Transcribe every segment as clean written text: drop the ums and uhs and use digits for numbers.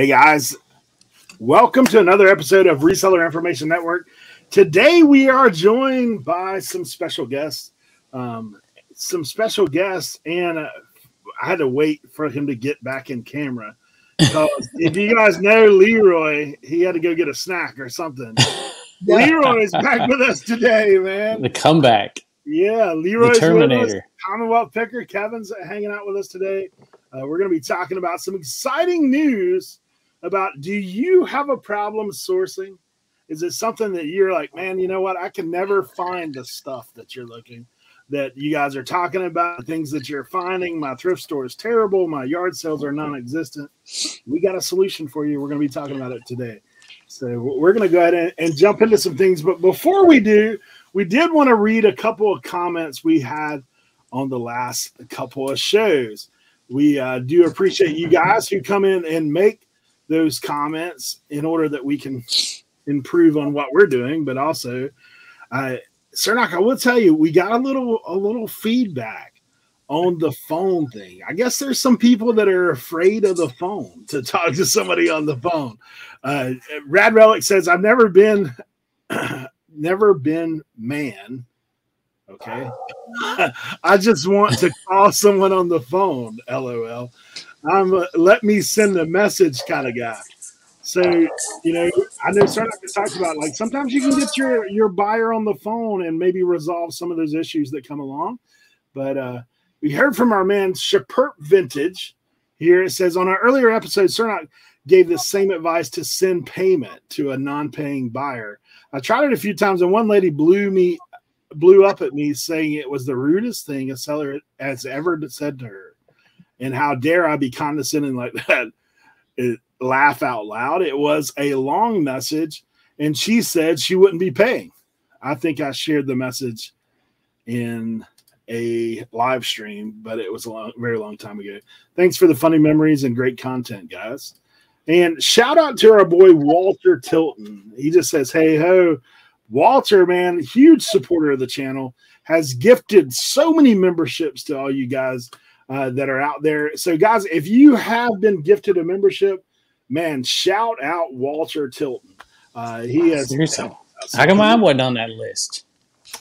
Hey guys, welcome to another episode of Reseller Information Network. Today we are joined by some special guests. And I had to wait for him to get back in camera. If you guys know Leroy, he had to go get a snack or something. Leroy's back with us today, man. The comeback. Yeah, Leroy's with us. Commonwealth Picker, Kevin's hanging out with us today. We're going to be talking about some exciting news about, do you have a problem sourcing? Is it something that you're like, man, you know what? I can never find the stuff that you're looking, that you guys are talking about, the things that you're finding. My thrift store is terrible. My yard sales are non-existent. We got a solution for you. We're going to be talking about it today. So we're going to go ahead and jump into some things. But before we do, we did want to read a couple of comments we had on the last couple of shows. We do appreciate you guys who come in and make those comments in order that we can improve on what we're doing. But also, Sir Nock, I will tell you, we got a little feedback on the phone thing. I guess there's some people that are afraid of the phone, to talk to somebody on the phone. Rad Relic says, I've never been, man. Okay. I just want to call someone on the phone. LOL. I'm a, let me send a message kind of guy. So, you know, I know Sir Nock talks about, like, sometimes you can get your buyer on the phone and maybe resolve some of those issues that come along. But we heard from our man Shepert Vintage here. It says, on our earlier episode, Sir Nock gave the same advice to send payment to a non-paying buyer. I tried it a few times, and one lady blew up at me saying it was the rudest thing a seller has ever said to her, and how dare I be condescending like that. Laugh out loud. It was a long message, and she said she wouldn't be paying. I think I shared the message in a live stream, but it was a long, very long time ago. Thanks for the funny memories and great content, guys. And shout out to our boy Walter Tilton. He just says, hey ho. Walter, man, huge supporter of the channel, has gifted so many memberships to all you guys that are out there. So, guys, if you have been gifted a membership, man, shout out Walter Tilton. He has. Seriously. How come I wasn't on that list?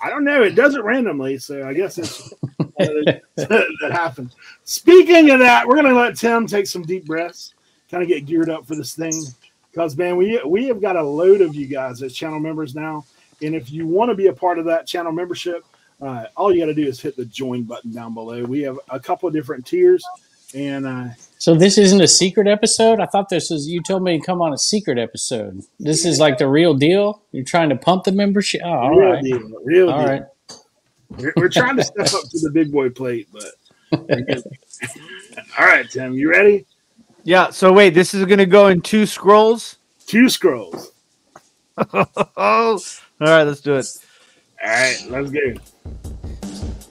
I don't know. It does it randomly, so I guess it's that happens. Speaking of that, we're going to let Tim take some deep breaths, kind of get geared up for this thing, because, man, we have got a load of you guys as channel members now. And if you want to be a part of that channel membership, all you got to do is hit the join button down below. We have a couple of different tiers. And so this isn't a secret episode? I thought this was, you told me to come on a secret episode. This is like the real deal? You're trying to pump the membership? Oh, all right. Real deal. Right. We're trying to step up to the big boy plate, but all right, Tim, you ready? Yeah. So wait, this is going to go in two scrolls? Two scrolls. All right, let's do it. All right, let's go.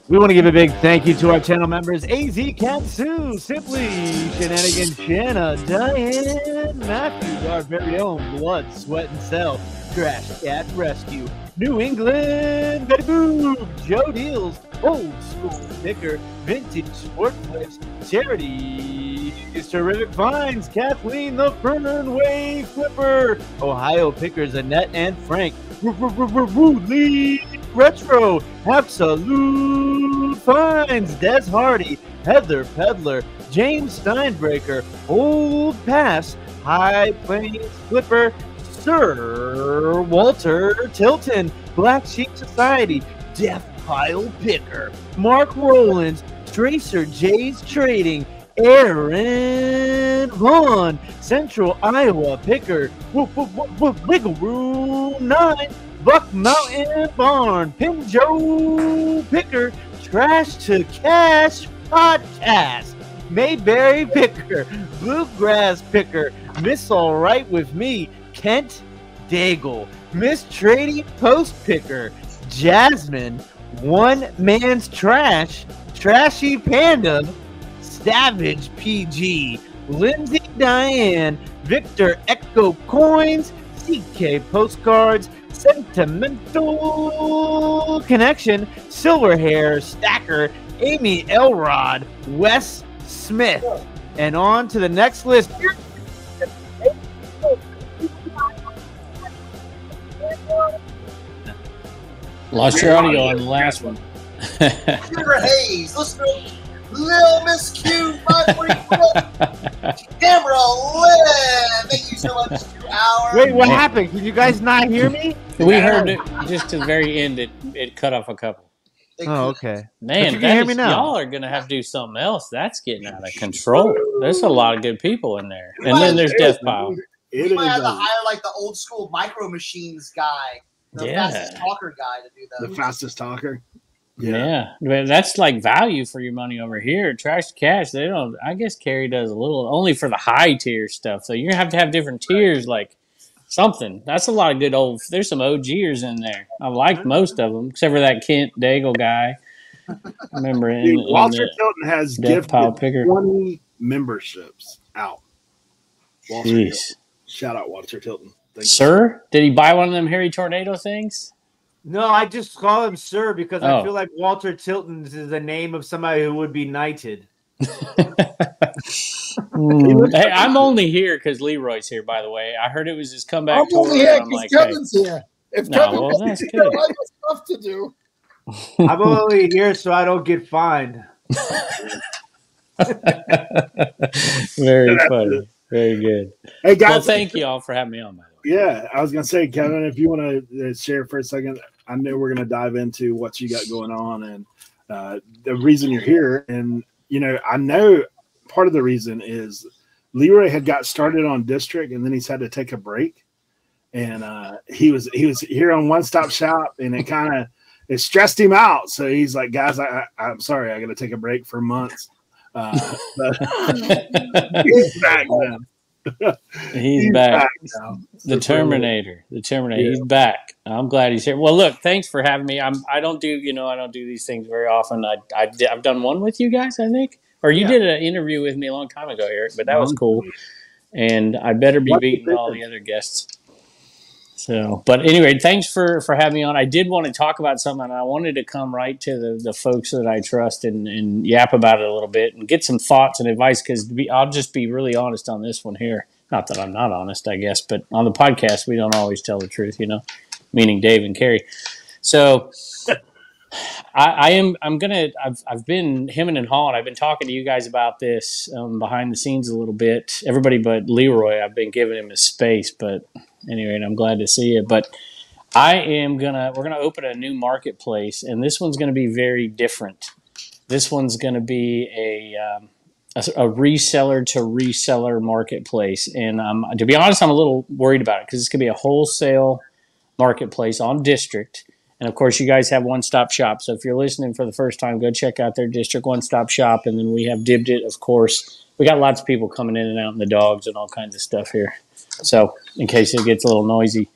We want to give a big thank you to our channel members, AZ Katsu, Simply, Shenanigan, Shanna, Diane, Matthews, our very own Blood, Sweat, and Cell, Trash Cat Rescue, New England, Betty Boop, Joe Deals, Old School Picker, Vintage Sport Clips, Charity, Terrific Finds, Kathleen the Fernway Flipper, Ohio Pickers, Annette and Frank, Lee Retro, Absolute Finds, Des Hardy, Heather Pedler, James Steinbreaker, Old Pass, High Plains Flipper, Sir Walter Tilton, Black Sheep Society, Death Pile Picker, Mark Rollins, Tracer J's Trading, Aaron Vaughn, Central Iowa Picker, Wiggle Room 9, Buck Mountain Barn, Pinjo Picker, Trash to Cash Podcast, Mayberry Picker, Bluegrass Picker, Miss All Right With Me, Kent Daigle, Miss Trading Post Picker, Jasmine, One Man's Trash, Trashy Panda, Savage PG, Lindsay Diane, Victor Echo Coins, CK Postcards, Sentimental Connection, Silverhair Stacker, Amy Elrod, Wes Smith. And on to the next list. Lost your audio on the last one. Peter Hayes, listen to Lil Miss Q, 541, Camera 11. Thank you so much for our... Wait, what happened? Did you guys not hear me? We heard it just to the very end. It cut off a couple. Oh, okay. Man, y'all are going to have to do something else. That's getting out of control. There's a lot of good people in there. And then there's Death Pile. We might have to hire like the old school Micro Machines guy, the fastest talker guy to do that. The fastest talker. Yeah. Well, that's like value for your money over here. Trash to Cash, they don't, I guess Carrie does a little, only for the high tier stuff. So you have to have different tiers, like something. That's a lot of good old, there's some OGers in there. I like most of them, except for that Kent Daigle guy. I remember Walter Tilton has gifted 20 memberships out. Shout out Walter Tilton. Thank you. Did he buy one of them Harry Tornado things? No, I just call him Sir because I feel like Walter Tilton is the name of somebody who would be knighted. Hey, I'm only here because Leroy's here, by the way. I heard it was his comeback. I'm only here because like, Kevin's here. If Kevin was here, I have stuff to do. I'm only here so I don't get fined. Very funny. Very good. Hey, guys. Well, thank you all for having me on, by the way. Yeah, I was going to say, Kevin, if you want to share for a second, I know we're going to dive into what you got going on and the reason you're here. And, you know, I know part of the reason is Leroy had got started on District, and then he's had to take a break. And he was here on One Stop Shop, and it kind of it stressed him out. So he's like, guys, I'm sorry. I got to take a break for months. He's back now. He's back now. The Terminator. The Terminator. Yeah. He's back. I'm glad he's here. Well, look, thanks for having me. I don't do, you know, I don't do these things very often. I've done one with you guys, I think, or you did an interview with me a long time ago, Eric, but that was cool. And I better be beating all the other guests. So, but anyway, thanks for having me on. I did want to talk about something, and I wanted to come right to the folks that I trust and yap about it a little bit and get some thoughts and advice, because I'll just be really honest on this one here. Not that I'm not honest, I guess, but on the podcast, we don't always tell the truth, you know, meaning Dave and Carrie. So I've been hemming and hawing. I've been talking to you guys about this behind the scenes a little bit. Everybody but Leroy, I've been giving him his space, but... Anyway, and I'm glad to see you. But we're gonna open a new marketplace, and this one's gonna be very different. This one's gonna be a reseller to reseller marketplace, and to be honest, I'm a little worried about it because it's gonna be a wholesale marketplace on District, and of course, you guys have One Stop Shop. So if you're listening for the first time, go check out their District One Stop Shop, and then we have Dibdit, of course. We got lots of people coming in and out, and the dogs and all kinds of stuff here. So in case it gets a little noisy,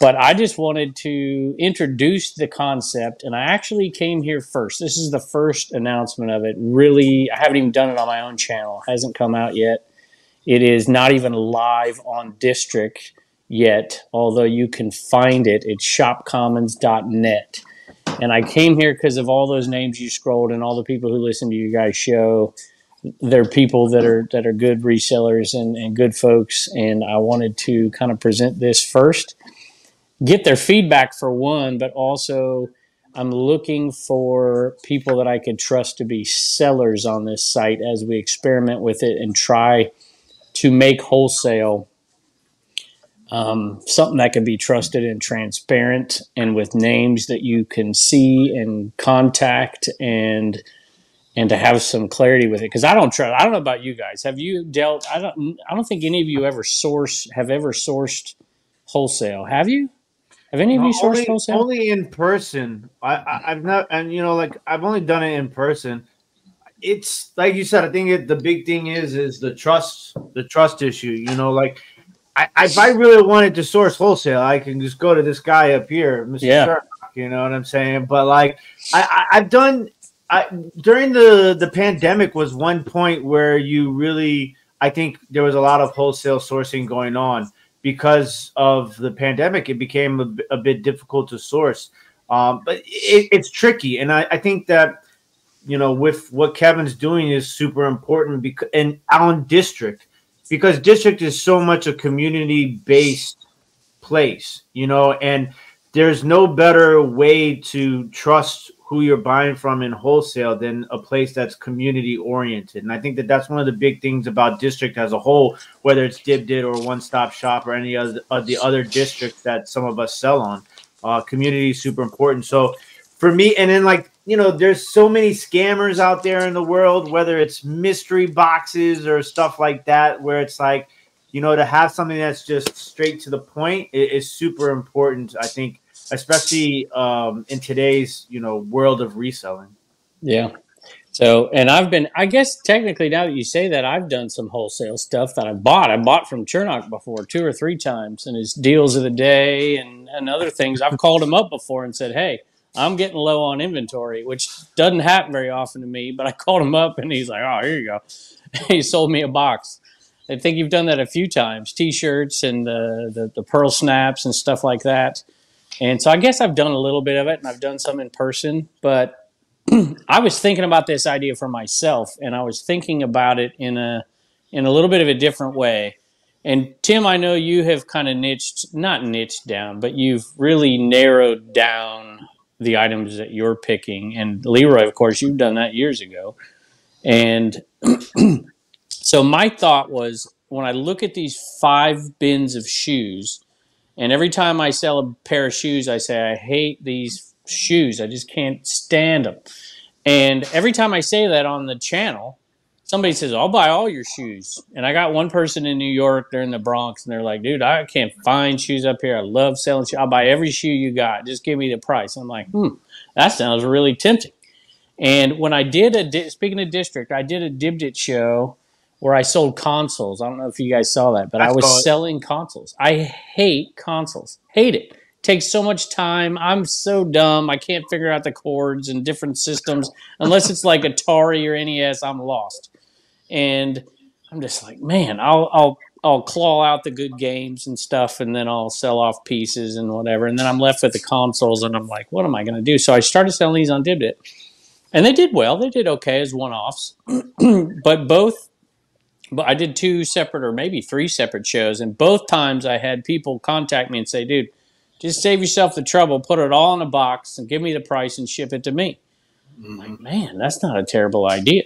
but I just wanted to introduce the concept, and I actually came here first. This is the first announcement of it. Really, I haven't even done it on my own channel. It hasn't come out yet. It is not even live on District yet, although you can find it. It's shopcommons.net. And I came here because of all those names you scrolled and all the people who listen to you guys' show. They're people that are good resellers and good folks, and I wanted to kind of present this first, get their feedback for one, but also I'm looking for people that I could trust to be sellers on this site as we experiment with it and try to make wholesale something that can be trusted and transparent and with names that you can see and contact and to have some clarity with it, because I don't know about you guys. Have you dealt? I don't think any of you have ever sourced wholesale. Have you? Have any of you sourced wholesale? Only in person. I've not, and you know, like I've only done it in person. It's like you said. I think the big thing is the trust issue. You know, like if I really wanted to source wholesale, I can just go to this guy up here, Mr. Sherlock, you know what I'm saying? But like I've done. During the pandemic was one point where you really, I think there was a lot of wholesale sourcing going on because of the pandemic. It became a bit difficult to source, but it's tricky. And I think that, you know, with what Kevin's doing is super important because, and on District, because District is so much a community-based place, you know, and there's no better way to trust who you're buying from in wholesale than a place that's community oriented. And I think that that's one of the big things about District as a whole, whether it's Dibdit or One Stop Shop or any of the other districts that some of us sell on. Community is super important. So for me, and then like, you know, there's so many scammers out there in the world, whether it's mystery boxes or stuff like that, where it's like, you know, to have something that's just straight to the point is super important, I think, especially in today's, you know, world of reselling. Yeah. So, and I've been, I guess technically now that you say that, I've done some wholesale stuff that I bought. I bought from Churdog before 2 or 3 times, and his deals of the day and other things. I've called him up before and said, hey, I'm getting low on inventory, which doesn't happen very often to me, but I called him up and he's like, oh, here you go. He sold me a box. I think you've done that a few times, T-shirts and the pearl snaps and stuff like that. And so I guess I've done a little bit of it, and I've done some in person. But I was thinking about this idea for myself, and I was thinking about it in a little bit of a different way. And Tim, I know you have kind of not niched down, but you've really narrowed down the items that you're picking. And Leroy, of course, you've done that years ago. And so my thought was, when I look at these 5 bins of shoes, and every time I sell a pair of shoes, I say, I hate these shoes. I just can't stand them. And every time I say that on the channel, somebody says, I'll buy all your shoes. And I got one person in New York, they're in the Bronx, and they're like, dude, I can't find shoes up here. I love selling shoes. I'll buy every shoe you got. Just give me the price. I'm like, that sounds really tempting. And when I did speaking of District, I did a Dibdit show where I sold consoles. I don't know if you guys saw that, but I was selling consoles. I hate consoles. Hate it. Takes so much time. I'm so dumb. I can't figure out the cords and different systems. Unless it's like Atari or NES, I'm lost. And I'm just like, man, I'll claw out the good games and stuff, and then I'll sell off pieces and whatever. And then I'm left with the consoles, and I'm like, what am I going to do? So I started selling these on Dibdit. And they did well. They did okay as one-offs. But I did 2 separate or maybe 3 separate shows, and both times I had people contact me and say, dude, just save yourself the trouble, put it all in a box, and give me the price and ship it to me. I'm like, man, that's not a terrible idea.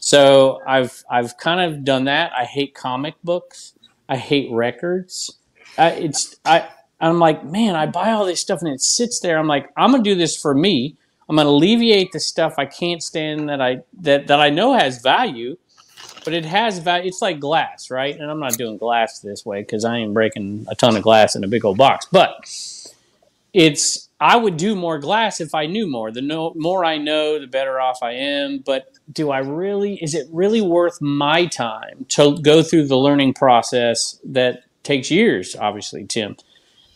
So I've kind of done that. I hate comic books. I hate records. I'm like, man, I buy all this stuff, and it sits there. I'm like, I'm going to do this for me. I'm going to alleviate the stuff I can't stand that I know has value. But it has value. It's like glass, right? And I'm not doing glass this way because I ain't breaking a ton of glass in a big old box. But I would do more glass if I knew more. The more I know, the better off I am. But is it really worth my time to go through the learning process that takes years, obviously, Tim?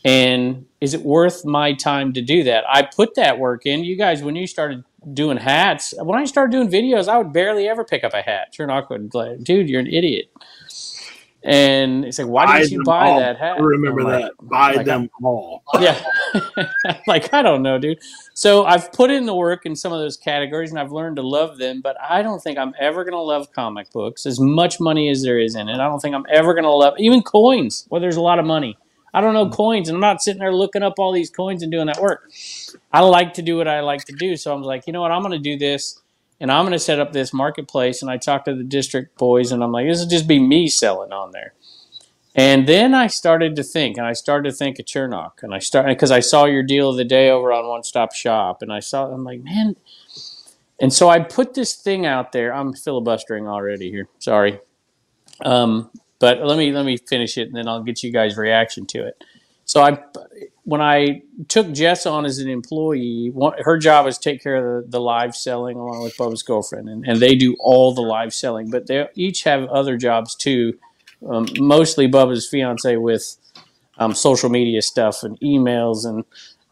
And is it worth my time to do that? I put that work in. You guys, when you started doing hats, when I started doing videos, I would barely ever pick up a hat. Sure, Nock would be like, dude, you're an idiot. And it's like, why did you buy that hat? I remember that. Buy them all. Yeah. Like, I don't know, dude. So I've put in the work in some of those categories, and I've learned to love them, but I don't think I'm ever going to love comic books, as much money as there is in it. I don't think I'm ever going to love even coins, where there's a lot of money. I don't know coins, and I'm not sitting there looking up all these coins and doing that work. I like to do what I like to do, so I was like, you know what, I'm going to do this, and I'm going to set up this marketplace, and I talked to the District boys, and I'm like, this will just be me selling on there. And then I started to think, of Churdog, and because I saw your deal of the day over on One Stop Shop, and I'm like, man. And so I put this thing out there. I'm filibustering already here. Sorry. But let me finish it, and then I'll get you guys' reaction to it. So when I took Jess on as an employee, her job was to take care of the live selling along with Bubba's girlfriend, and they do all the live selling. But they each have other jobs too, mostly Bubba's fiance with social media stuff and emails and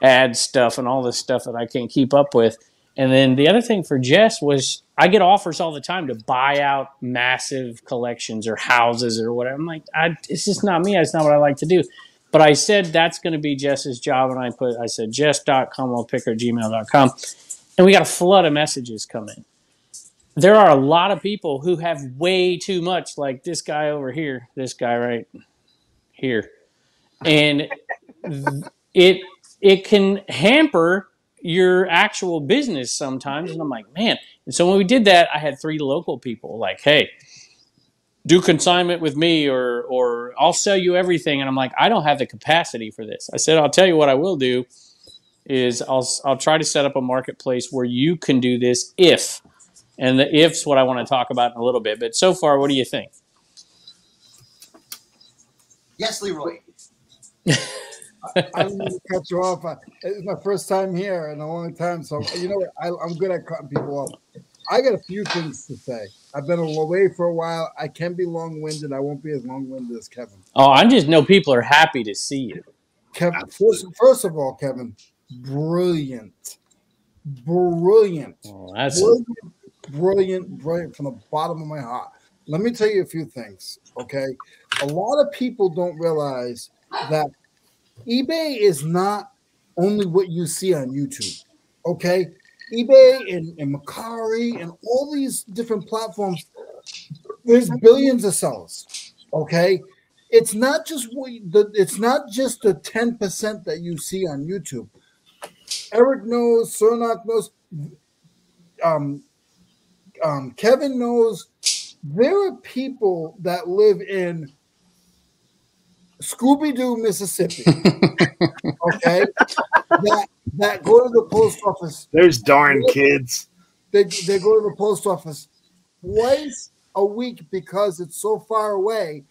ad stuff and all this stuff that I can't keep up with. And then the other thing for Jess was, I get offers all the time to buy out massive collections or houses or whatever. I'm like, it's just not me. It's not what I like to do. But I said that's going to be Jess's job, and I said jess.commonwealthpicker@gmail.com, and we got a flood of messages come in. There are a lot of people who have way too much, like this guy over here, this guy right here, and it can hamper your actual business sometimes. And I'm like, man. And so when we did that, I had three local people like, hey, do consignment with me, or I'll sell you everything. And I'm like, I don't have the capacity for this. I said, I'll tell you what I will do is I'll try to set up a marketplace where you can do this if, and the if's what I want to talk about in a little bit. But so far, what do you think? Yes, Leroy. I didn't to cut you off. It's my first time here in a long time, so you know what? I'm good at cutting people off. I got a few things to say. I've been away for a while. I can be long-winded. I won't be as long-winded as Kevin. Oh, I just know people are happy to see you. Kevin, first of all, Kevin, brilliant. Brilliant. Oh, that's brilliant, brilliant, brilliant from the bottom of my heart. Let me tell you a few things, okay? A lot of people don't realize that eBay is not only what you see on YouTube, okay? eBay and Macari and all these different platforms, there's billions of sellers, okay? It's not just the 10% that you see on YouTube. Eric knows, Sir Nock knows, Kevin knows. There are people that live in Scooby-Doo, Mississippi, okay, that go to the post office. There's darn kids. They go to the post office twice a week because it's so far away,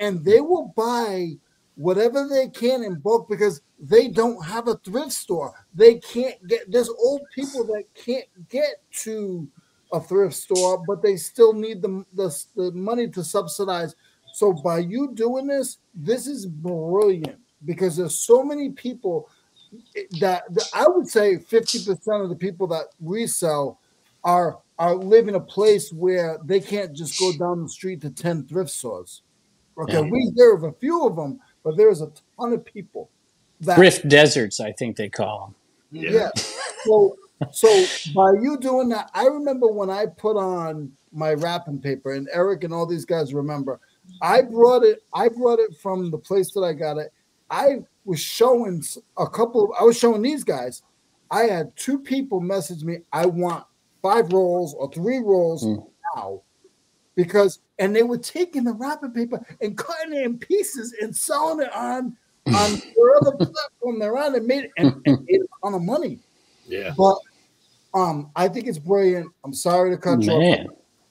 and they will buy whatever they can in bulk because they don't have a thrift store. They can't get – there's old people that can't get to a thrift store, but they still need the money to subsidize. So by you doing this, this is brilliant because there's so many people that I would say 50% of the people that resell are live in a place where they can't just go down the street to 10 thrift stores. Okay, we hear of a few of them, but there's a ton of people. Thrift deserts, I think they call them. Yeah. So by you doing that, I remember when I put on my wrapping paper, and Eric and all these guys remember, I brought it from the place that I got it. I was showing these guys. I had two people message me, I want 5 rolls or 3 rolls now. And they were taking the wrapping paper and cutting it in pieces and selling it on whatever platform they're on and made it and on the money. Yeah. But I think it's brilliant. I'm sorry to cut you off.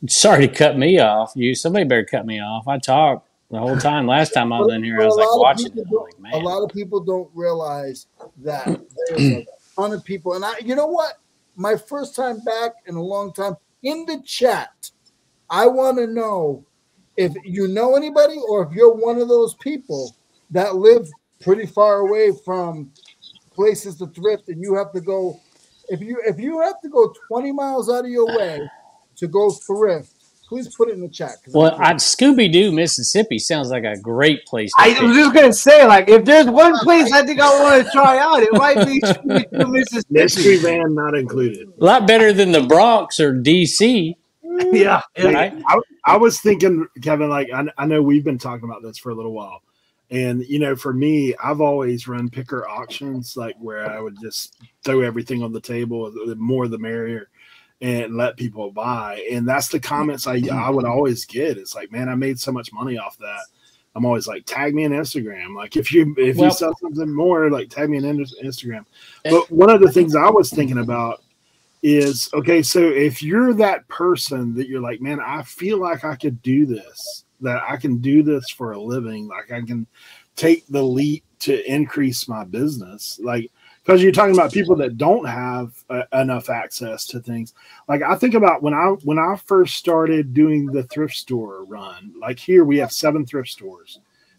Sorry to cut me off. Somebody better cut me off. I talked the whole time. Last time I was in here, I was like watching it. Like, man. A lot of people don't realize that there's a ton of people. And you know what? My first time back in a long time, in the chat, I want to know if you know anybody or if you're one of those people that live pretty far away from places to thrift and you have to go, if you have to go 20 miles out of your way to go thrift, please put it in the chat. Well, Scooby-Doo, Mississippi sounds like a great place. I was just gonna say, like, if there's one place I think I want to try out, it might be Scooby-Doo, Mississippi. Mystery van not included. A lot better than the Bronx or DC. Yeah, right? I was thinking, Kevin. Like, I know we've been talking about this for a little while, and you know, for me, I've always run picker auctions, like where I would just throw everything on the table. The more, the merrier. And let people buy, and that's the comments I would always get. It's like, man, I made so much money off that. I'm always like, tag me on Instagram. Like, if you sell something more, like tag me on Instagram. But one of the things I was thinking about is, okay, so if you're that person that you're like, man, I feel like I could do this, that I can do this for a living, like I can take the leap to increase my business, like. Because you're talking about people that don't have enough access to things. Like I think about when I first started doing the thrift store run. Like here we have 7 thrift stores.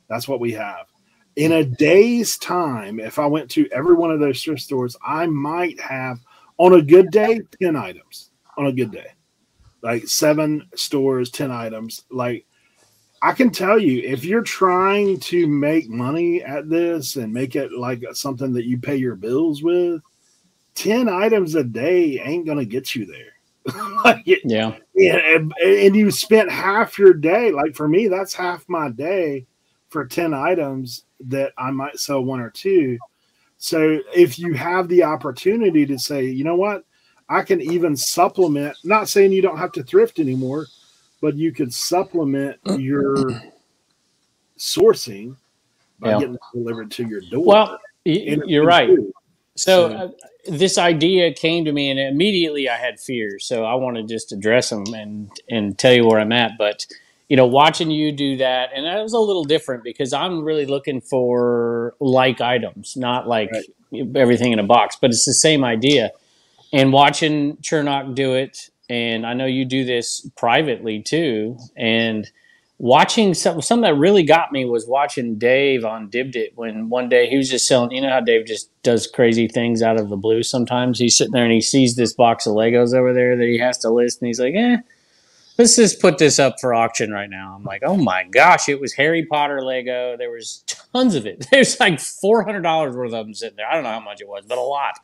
That's what we have. In a day's time, if I went to every one of those thrift stores, I might have, on a good day, 10 items. On a good day, like 7 stores, 10 items. Like I can tell you, if you're trying to make money at this and make it like something that you pay your bills with, 10 items a day ain't going to get you there. Like it, yeah. And you spent half your day. Like for me, that's half my day for 10 items that I might sell 1 or 2. So if you have the opportunity to say, you know what, I can even supplement, not saying you don't have to thrift anymore, but you could supplement your sourcing by getting it delivered to your door. Well, you're right. So this idea came to me, and immediately I had fears. So I want to just address them and tell you where I'm at. But, you know, watching you do that, and that was a little different because I'm really looking for like items, not like everything in a box. But it's the same idea. And watching Churdog do it, and I know you do this privately too, and watching something that really got me was watching Dave on Dibdit when one day he was just selling, you know how Dave just does crazy things out of the blue sometimes. He's sitting there and he sees this box of Legos over there that he has to list, and he's like, let's just put this up for auction right now. I'm like, oh my gosh, it was Harry Potter Lego. There was tons of it. There's like $400 worth of them sitting there. I don't know how much it was, but a lot.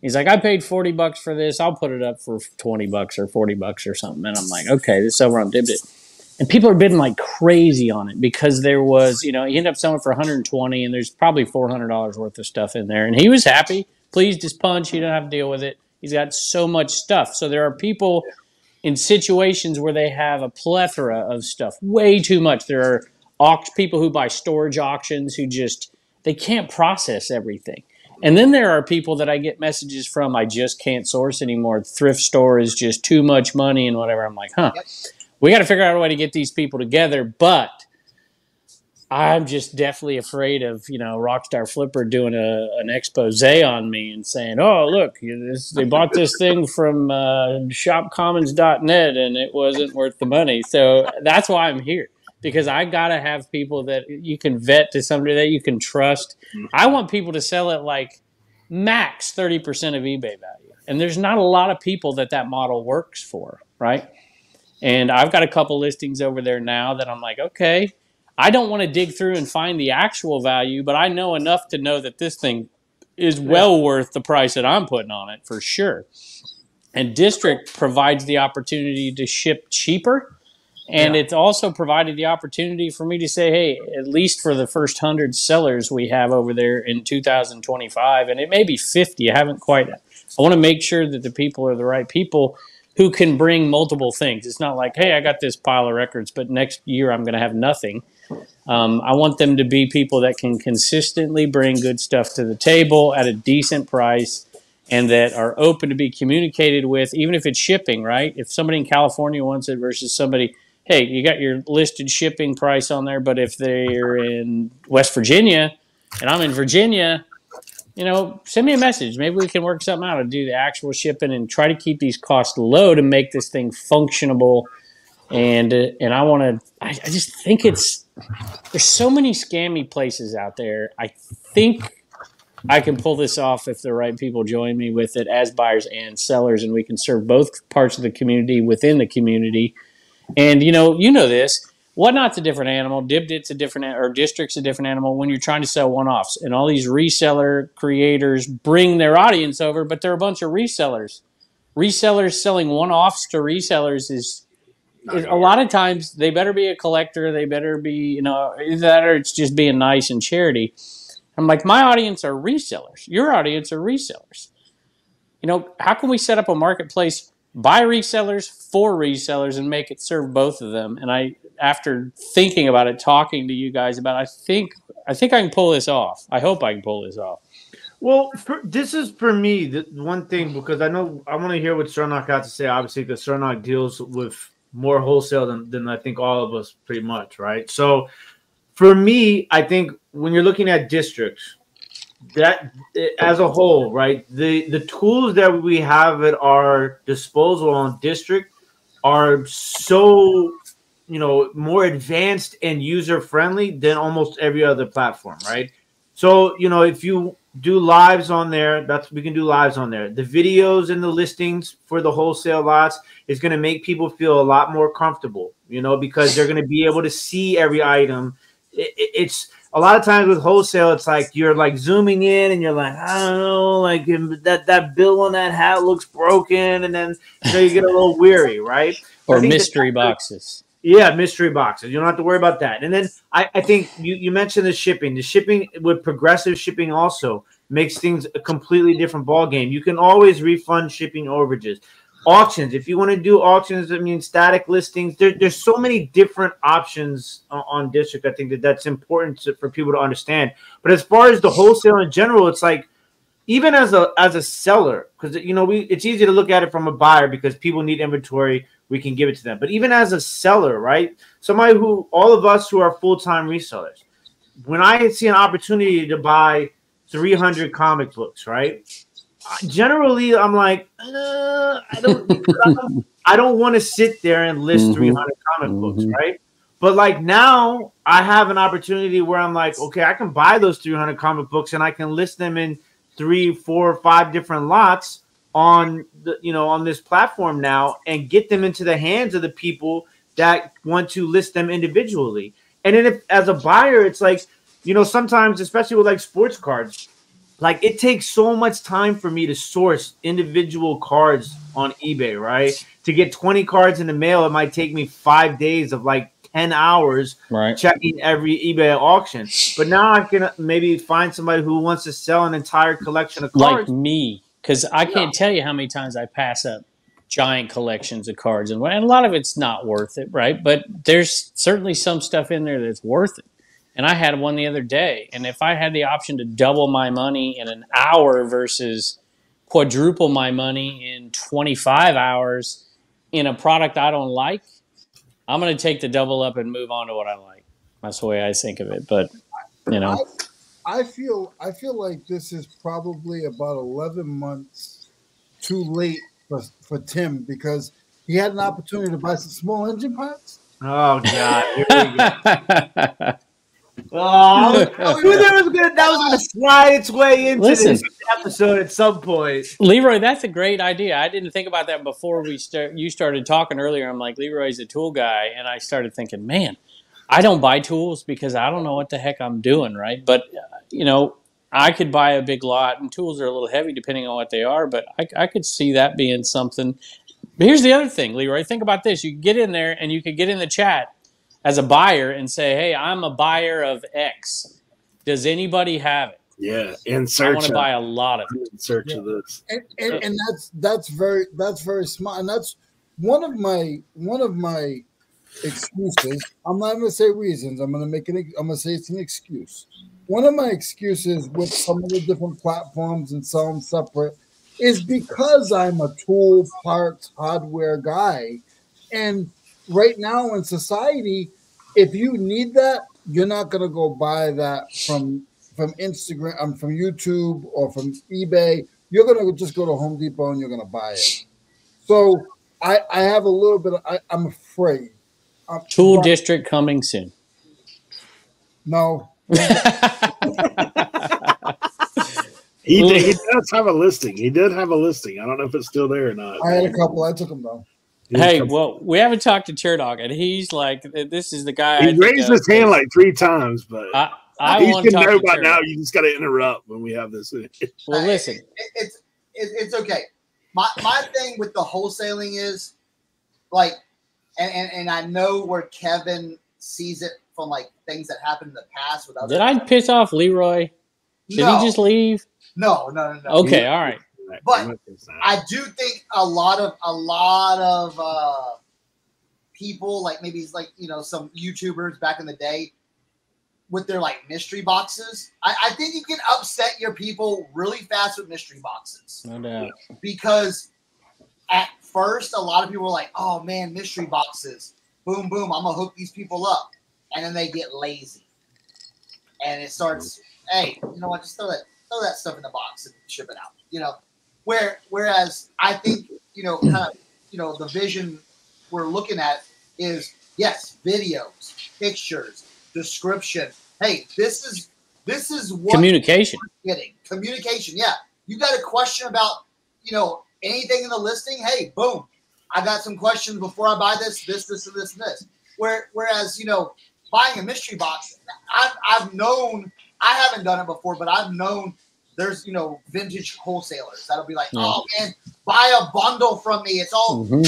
He's like, I paid $40 for this. I'll put it up for $20 or $40 or something. And I'm like, okay, this is over on Dibdit. And people are bidding like crazy on it because there was, you know, he ended up selling for 120, and there's probably $400 worth of stuff in there. And he was happy. Please just punch. You don't have to deal with it. He's got so much stuff. So there are people in situations where they have a plethora of stuff, way too much. There are people who buy storage auctions who just, they can't process everything. And then there are people that I get messages from, I just can't source anymore. Thrift store is just too much money and whatever. I'm like, we got to figure out a way to get these people together. But I'm just definitely afraid of, you know, Rockstar Flipper doing an expose on me and saying, oh, look, they bought this thing from shopcommons.net and it wasn't worth the money. So that's why I'm here. Because I got to have people that you can vet to somebody that you can trust. I want people to sell at like max 30% of eBay value. And there's not a lot of people that model works for, right? And I've got a couple listings over there now that I'm like, okay, I don't want to dig through and find the actual value, but I know enough to know that this thing is well worth the price that I'm putting on it for sure. And District provides the opportunity to ship cheaper. And it's also provided the opportunity for me to say, hey, at least for the first 100 sellers we have over there in 2025, and it may be 50, I haven't quite. I want to make sure that the people are the right people who can bring multiple things. It's not like, hey, I got this pile of records, but next year I'm going to have nothing. I want them to be people that can consistently bring good stuff to the table at a decent price, and that are open to be communicated with, even if it's shipping, right? If somebody in California wants it versus somebody, hey, you got your listed shipping price on there, but if they're in West Virginia and I'm in Virginia, you know, send me a message. Maybe we can work something out and do the actual shipping and try to keep these costs low to make this thing functionable. And I want to, I just think there's so many scammy places out there. I think I can pull this off if the right people join me with it as buyers and sellers, and we can serve both parts of the community within the community. And you know this. Whatnot's a different animal. Dibdit's a different, or District's a different animal when you're trying to sell one-offs. And all these reseller creators bring their audience over, but they're a bunch of resellers. Resellers selling one-offs to resellers is a lot of times they better be a collector. They better be, you know, that or it's just being nice and charity. I'm like, my audience are resellers. Your audience are resellers. You know, how can we set up a marketplace by resellers for resellers and make it serve both of them? And I, after thinking about it, talking to you guys about it, I think I can pull this off. I hope I can pull this off. Well, this is for me the one thing, because I know I want to hear what Sir Nock got to say, obviously, because Sir Nock deals with more wholesale than I think all of us pretty much, right? So for me, I think when you're looking at Districts, that as a whole, right, the tools that we have at our disposal on District are so, you know, more advanced and user friendly than almost every other platform, right? So, you know, if you do lives on there, we can do lives on there. The videos and the listings for the wholesale lots is going to make people feel a lot more comfortable, you know, because they're going to be able to see every item. It's a lot of times with wholesale, it's like you're like zooming in and you're like, I don't know, like that bill on that hat looks broken, and then so you get a little weary, right? Or mystery boxes. Yeah, mystery boxes. You don't have to worry about that. And then I think you mentioned the shipping. The shipping with progressive shipping also makes things a completely different ball game. You can always refund shipping overages. Auctions, if you want to do auctions, I mean, static listings, there's so many different options on District. I think that's important for people to understand. But as far as the wholesale in general, it's like, even as a seller, because, you know, it's easy to look at it from a buyer because people need inventory, we can give it to them. But even as a seller, right, somebody who, all of us who are full-time resellers, when I see an opportunity to buy 300 comic books, right, generally I'm like, I don't want to sit there and list 300 comic books, right? But like now I have an opportunity where I'm like, okay, I can buy those 300 comic books and I can list them in 3, 4, 5 different lots on the, you know, on this platform now, and get them into the hands of the people that want to list them individually. And then if, as a buyer, it's like, you know, sometimes, especially with like sports cards, like it takes so much time for me to source individual cards on eBay, right? To get 20 cards in the mail, it might take me 5 days of like 10 hours checking every eBay auction. But now I can maybe find somebody who wants to sell an entire collection of cards. Like me, because I can't tell you how many times I pass up giant collections of cards. And a lot of it's not worth it, right? But there's certainly some stuff in there that's worth it. And I had one the other day. And if I had the option to double my money in an hour versus quadruple my money in 25 hours in a product I don't like, I'm going to take the double up and move on to what I like. That's the way I think of it. But, you know, I feel like this is probably about 11 months too late for Tim, because he had an opportunity to buy some small engine parts. Oh, God. Here we go. Oh, that was gonna slide its way into this episode at some point. Leroy, that's a great idea. I didn't think about that before you started talking earlier. I'm like, Leroy's a tool guy, and I started thinking, man, I don't buy tools because I don't know what the heck I'm doing, right? But you know, I could buy a big lot, and tools are a little heavy depending on what they are. But I could see that being something. But here's the other thing, Leroy. Think about this: you get in there, and you could get in the chat as a buyer and say, hey, I'm a buyer of X. Does anybody have it? Yeah, in search. I want to buy a lot of it. In search of this. And that's very smart. And that's one of my excuses. I'm not gonna say reasons. I'm gonna say it's an excuse. One of my excuses with some of the different platforms and selling separate is because I'm a tool, parts, hardware guy. And right now in society, if you need that, you're not going to go buy that from Instagram, from YouTube, or from eBay. You're going to just go to Home Depot and you're going to buy it. So I have a little bit of, I'm afraid. Tool District coming soon. No. he does have a listing. He did have a listing. I don't know if it's still there or not. I had a couple. I took them, though. Hey, well, we haven't talked to Churdog, and he's like, this is the guy. He raised his hand like 3 times, but he should know by now. You just got to interrupt when we have this. Well, listen. It's okay. My thing with the wholesaling is, like, and I know where Kevin sees it from, like, things that happened in the past. With other I piss off Leroy? Did he just leave? No. Okay, all right. But I do think a lot of people, like maybe like, you know, some YouTubers back in the day with their like mystery boxes. I think you can upset your people really fast with mystery boxes. No doubt. Because at first, a lot of people were like, oh man, mystery boxes. Boom, boom. I'm going to hook these people up. And then they get lazy. And it starts, hey, you know what? Just throw that stuff in the box and ship it out, you know. Whereas I think, you know, kind of, you know, the vision we're looking at is, yes, videos, pictures, description. Hey, this is what communication you're getting. Communication, yeah. You got a question about, you know, anything in the listing? Hey, boom, I got some questions before I buy this, and this. Whereas, you know, buying a mystery box, I've known, I haven't done it before, but I've known. There's, you know, vintage wholesalers that'll be like, oh man, buy a bundle from me. It's all one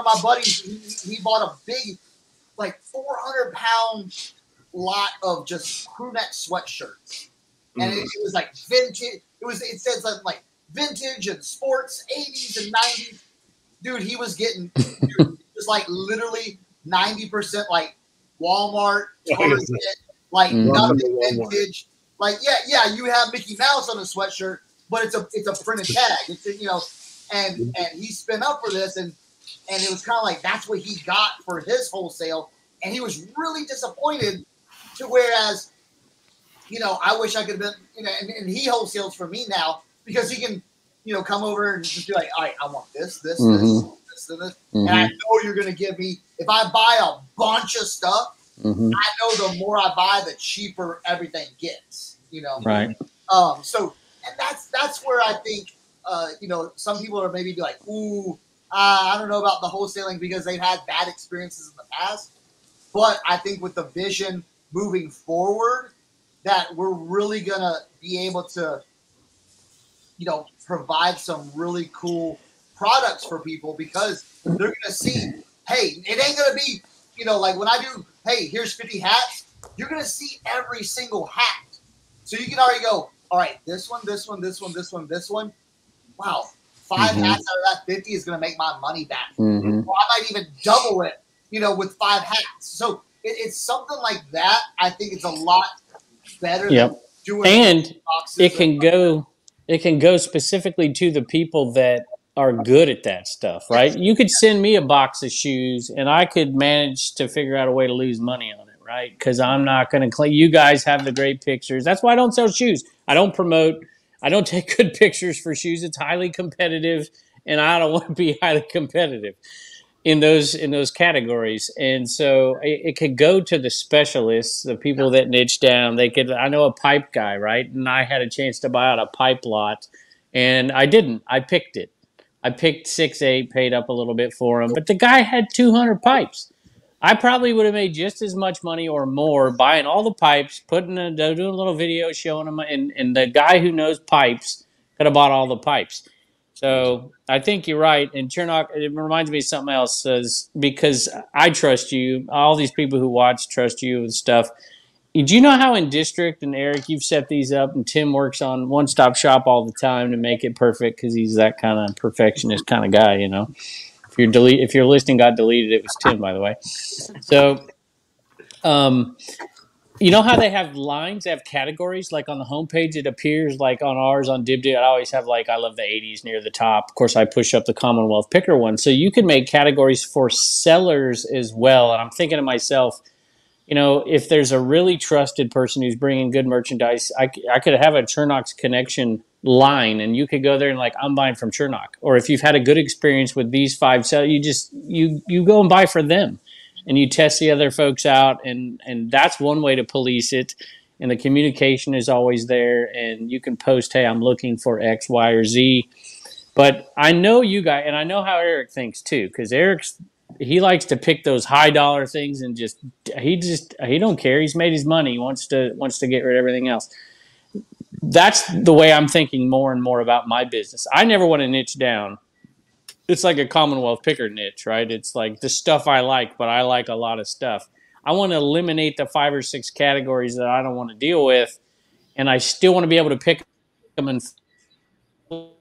of my buddies. He bought a big, like 400-pound lot of just crew neck sweatshirts, and it was like vintage. It said something like vintage and sports, 80s and 90s. Dude, he was getting just like literally 90% like Walmart, Target, like nothing vintage. Like yeah, you have Mickey Mouse on a sweatshirt, but it's a printed tag. It's you know, and he spent up for this, and it was kind of like that's what he got for his wholesale, and he was really disappointed. To whereas, you know, I wish I could have been, you know, and he wholesales for me now because he can, you know, come over and just be like, all right, I want this, this, and this. Mm-hmm. And I know you're going to give me, if I buy a bunch of stuff, I know the more I buy, the cheaper everything gets, you know? Right. So, and that's where I think, you know, some people are maybe like, ooh, I don't know about the wholesaling because they've had bad experiences in the past. But I think with the vision moving forward, that we're really going to be able to, you know, provide some really cool products for people because they're going to see, hey, it ain't going to be, you know, like when I do, hey, here's 50 hats, you're going to see every single hat. So you can already go, all right, this one, this one, this one, this one, this one. Wow, 5 hats out of that 50 is going to make my money back. Well, I might even double it, you know, with 5 hats. So it's something like that. I think it's a lot better than doing boxes. And it can go specifically to the people that are good at that stuff, right? You could send me a box of shoes and I could manage to figure out a way to lose money on it, right? Because I'm not going to claim. You guys have the great pictures. That's why I don't sell shoes. I don't promote. I don't take good pictures for shoes. It's highly competitive, and I don't want to be highly competitive in those categories. And so it could go to the specialists, the people that niche down. They could, I know a pipe guy, right? And I had a chance to buy out a pipe lot and I didn't, I picked it. I picked 6, 8, paid up a little bit for him, but the guy had 200 pipes. I probably would have made just as much money or more buying all the pipes, doing a little video showing them. And the guy who knows pipes could have bought all the pipes. So I think you're right. And Churdog, it reminds me of something else, because I trust you. All these people who watch trust you and stuff. Do you know how in District, and Eric, you've set these up, and Tim works on One Stop Shop all the time to make it perfect because he's that kind of perfectionist kind of guy, you know. If your listing got deleted, it was Tim, by the way. So you know how they have lines, they have categories? Like on the homepage, it appears like on ours, on Dibdit, I always have like, I love the 80s near the top. Of course, I push up the Commonwealth Picker one. So you can make categories for sellers as well. And I'm thinking to myself, you know, if there's a really trusted person who's bringing good merchandise, I could have a Churdog's Connection line, and you could go there and like, I'm buying from Churdog. Or if you've had a good experience with these 5 sellers, you go and buy for them. And you test the other folks out, and that's one way to police it. And the communication is always there, and you can post, hey, I'm looking for X, Y, or Z. But I know you guys, and I know how Eric thinks too, because he likes to pick those high dollar things and he don't care. He's made his money. He wants to get rid of everything else. That's the way I'm thinking more and more about my business. I never want to niche down. It's like a Commonwealth Picker niche, right? It's like the stuff I like, but I like a lot of stuff. I want to eliminate the 5 or 6 categories that I don't want to deal with, and I still want to be able to pick them and flip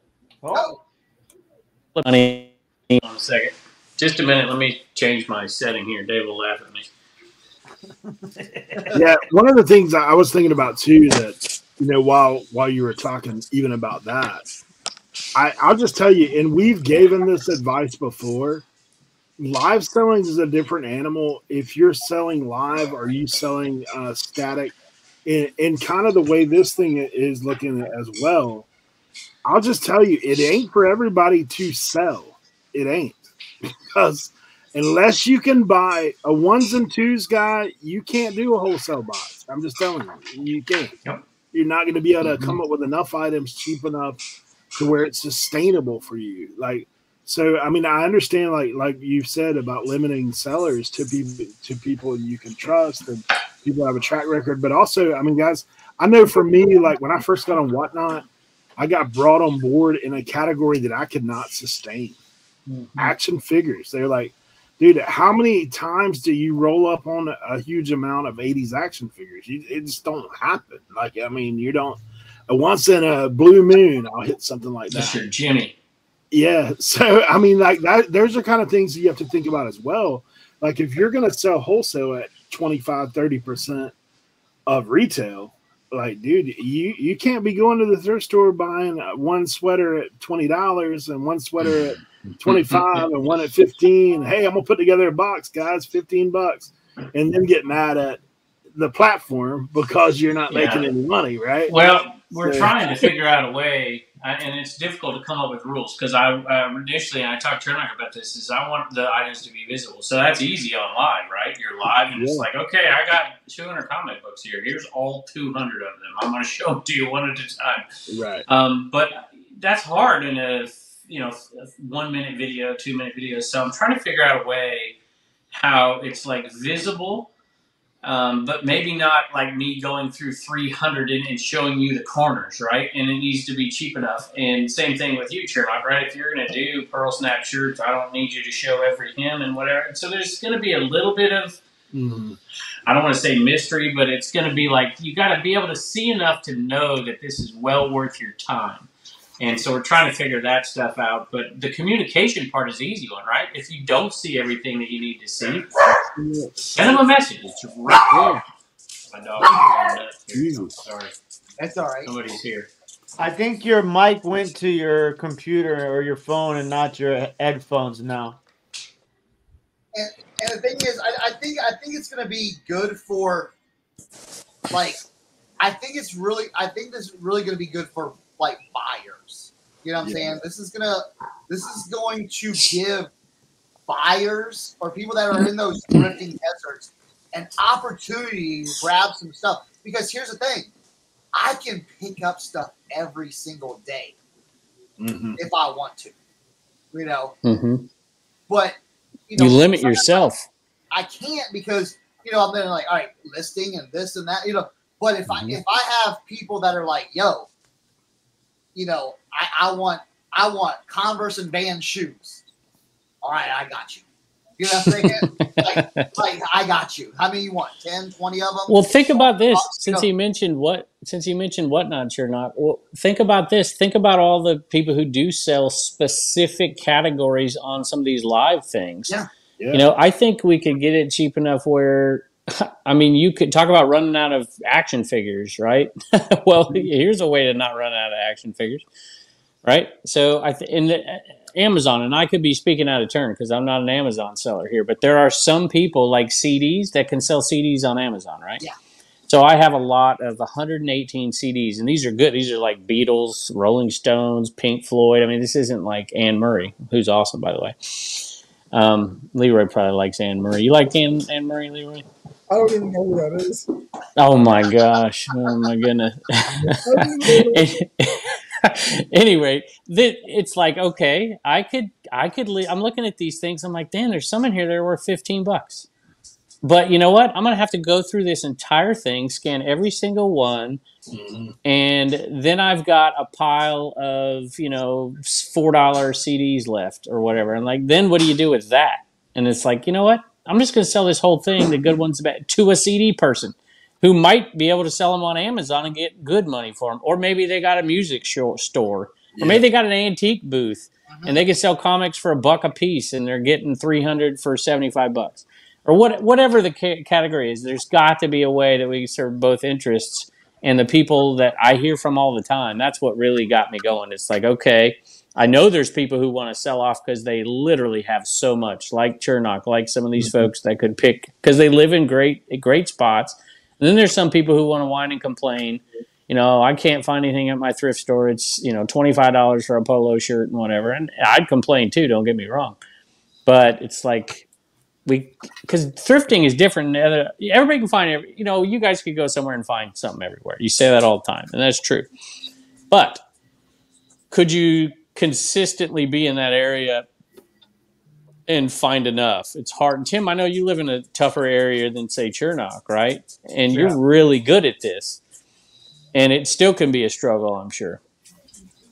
money. Hang on a second. Just a minute. Let me change my setting here. Dave will laugh at me. Yeah, one of the things I was thinking about, too, that, you know, while you were talking even about that, I'll just tell you, and we've given this advice before, live selling is a different animal. If you're selling live, are you selling static? And kind of the way this thing is looking as well, I'll just tell you, it ain't for everybody to sell. It ain't. Because unless you can buy a 1s and 2s guy, you can't do a wholesale box. I'm just telling you, you can't. You're not going to be able to come up with enough items cheap enough to where it's sustainable for you. Like, so, I mean, I understand, like you said about limiting sellers to people you can trust and people who have a track record. But also, I mean, guys, I know for me, like when I first got on Whatnot, I got brought on board in a category that I could not sustain. Action figures. They're like, dude, how many times do you roll up on a huge amount of 80s action figures? It just don't happen. Like, I mean, you don't. once in a blue moon, I'll hit something like that. Mr. Jimmy. Yeah. So, I mean, like that, those are kind of things you have to think about as well. Like if you're going to sell wholesale at 25, 30% of retail, like, dude, you can't be going to the thrift store buying one sweater at $20 and one sweater at 25 and one at 15. Hey, I'm going to put together a box, guys, 15 bucks, and then get mad at the platform because you're not making any money, right? Well, we're trying to figure out a way, and it's difficult to come up with rules because initially, and I talked to Turnock about this, is I want the items to be visible. So that's easy online, right? You're live and it's like, okay, I got 200 comic books here. Here's all 200 of them. I'm going to show them to you one at a time. Right. But that's hard in a, you know, 1 minute video, 2 minute video. So I'm trying to figure out a way how it's like visible. But maybe not like me going through 300 and showing you the corners, right? And it needs to be cheap enough. And same thing with you, Churdog, right? If you're going to do pearl snap shirts, I don't need you to show every hem and whatever. So there's going to be a little bit of, I don't want to say mystery, but it's going to be like, you got to be able to see enough to know that this is well worth your time. And so we're trying to figure that stuff out. But the communication part is the easy one, right? If you don't see everything that you need to see, send them a message. It's right there. My dog. Jesus. Sorry. That's all right. Somebody's here. I think your mic went to your computer or your phone and not your headphones now. And the thing is, I think it's going to be good for, like, I think this is really going to be good for, like, buyers. You know what I'm saying? This is going to give buyers or people that are in those thrifting deserts an opportunity to grab some stuff. Because here's the thing. I can pick up stuff every single day if I want to. You know? But, you know, you limit yourself. I can't because, you know, I'm then like, all right, listing and this and that, you know. But if I have people that are like, yo, you know, I want Converse and Vans shoes. All right, I got you. You know what I'm saying? like, I got you. How many you want? 10, 20 of them? Well, think about this. Since he mentioned Whatnot, Churdog, well, think about this. Think about all the people who do sell specific categories on some of these live things. Yeah. You know, I think we could get it cheap enough where, I mean, you could talk about running out of action figures, right? Well, here's a way to not run out of action figures, right? So Amazon, and I could be speaking out of turn because I'm not an Amazon seller here, but there are some people like CDs that can sell CDs on Amazon, right? Yeah. So I have a lot of 118 CDs, and these are good. These are like Beatles, Rolling Stones, Pink Floyd. I mean, this isn't like Ann Murray, who's awesome, by the way. Leroy probably likes Ann Murray. You like Ann Murray, Leroy? I don't even know who that is. Oh, my gosh. Oh, my goodness. Anyway, it's like, okay, I'm looking at these things. I'm like, damn, there's some in here that are worth 15 bucks. But you know what? I'm going to have to go through this entire thing, scan every single one, and then I've got a pile of, you know, $4 CDs left or whatever. And like, then what do you do with that? And it's like, you know what? I'm just going to sell this whole thing, the good ones, to a CD person who might be able to sell them on Amazon and get good money for them. Or maybe they got a music store. Or maybe they got an antique booth, and they can sell comics for $1 a piece, and they're getting 300 for 75 bucks. Or whatever the category is, there's got to be a way that we can serve both interests. And the people that I hear from all the time, that's what really got me going. It's like, okay, I know there's people who want to sell off because they literally have so much, like Churdog, like some of these folks that could pick because they live in great spots. And then there's some people who want to whine and complain. You know, I can't find anything at my thrift store. It's, you know, $25 for a polo shirt and whatever. And I'd complain too, don't get me wrong. But it's like because thrifting is different. Everybody can find it. You know, you guys could go somewhere and find something everywhere. You say that all the time, and that's true. But could you consistently be in that area and find enough? It's hard. And Tim, I know you live in a tougher area than, say, Churdog, right? And you're really good at this. And it still can be a struggle, I'm sure.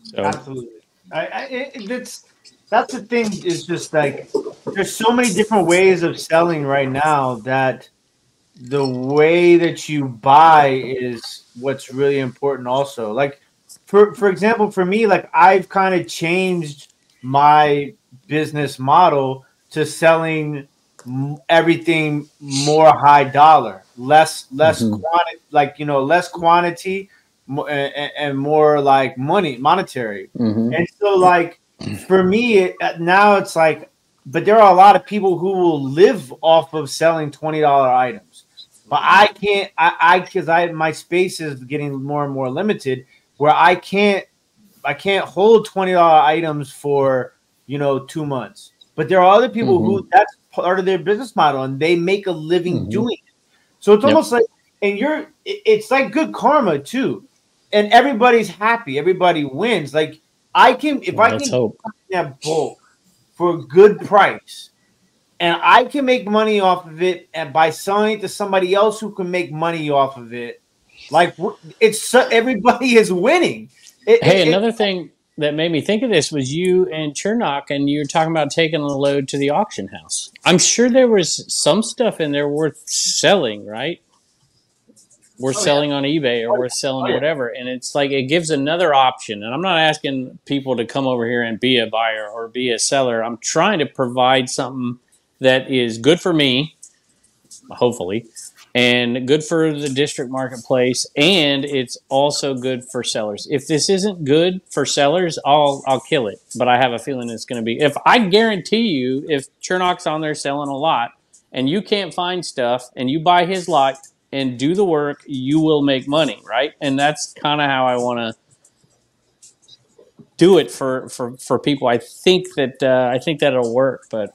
So. Absolutely. That's the thing, is just like there's so many different ways of selling right now that the way that you buy is what's really important also. Like for example, for me, like I've kind of changed my business model to selling everything more high dollar, less quantity, like, you know, less quantity and more like money, monetary. And so like for me, now it's like, but there are a lot of people who will live off of selling $20 items, but I can't, because my space is getting more and more limited where I can't hold $20 items for, you know, 2 months, but there are other people who that's part of their business model and they make a living doing it. So it's almost like, and it's like good karma too. And everybody's happy. Everybody wins. Like I can, if I can get that bulk for a good price and I can make money off of it and by selling it to somebody else who can make money off of it, like it's everybody is winning. Another thing that made me think of this was you and Churdog, and you were talking about taking a load to the auction house. I'm sure there was some stuff in there worth selling, right? Worth selling on eBay or worth selling whatever. And it's like it gives another option. And I'm not asking people to come over here and be a buyer or be a seller. I'm trying to provide something that is good for me, hopefully, and good for the district marketplace, and it's also good for sellers. If this isn't good for sellers, I'll kill it. But I have a feeling it's going to be. If I guarantee you, if Churdog's on there selling a lot, and you can't find stuff, and you buy his lot and do the work, you will make money, right? And that's kind of how I want to do it for people. I think that'll work, but.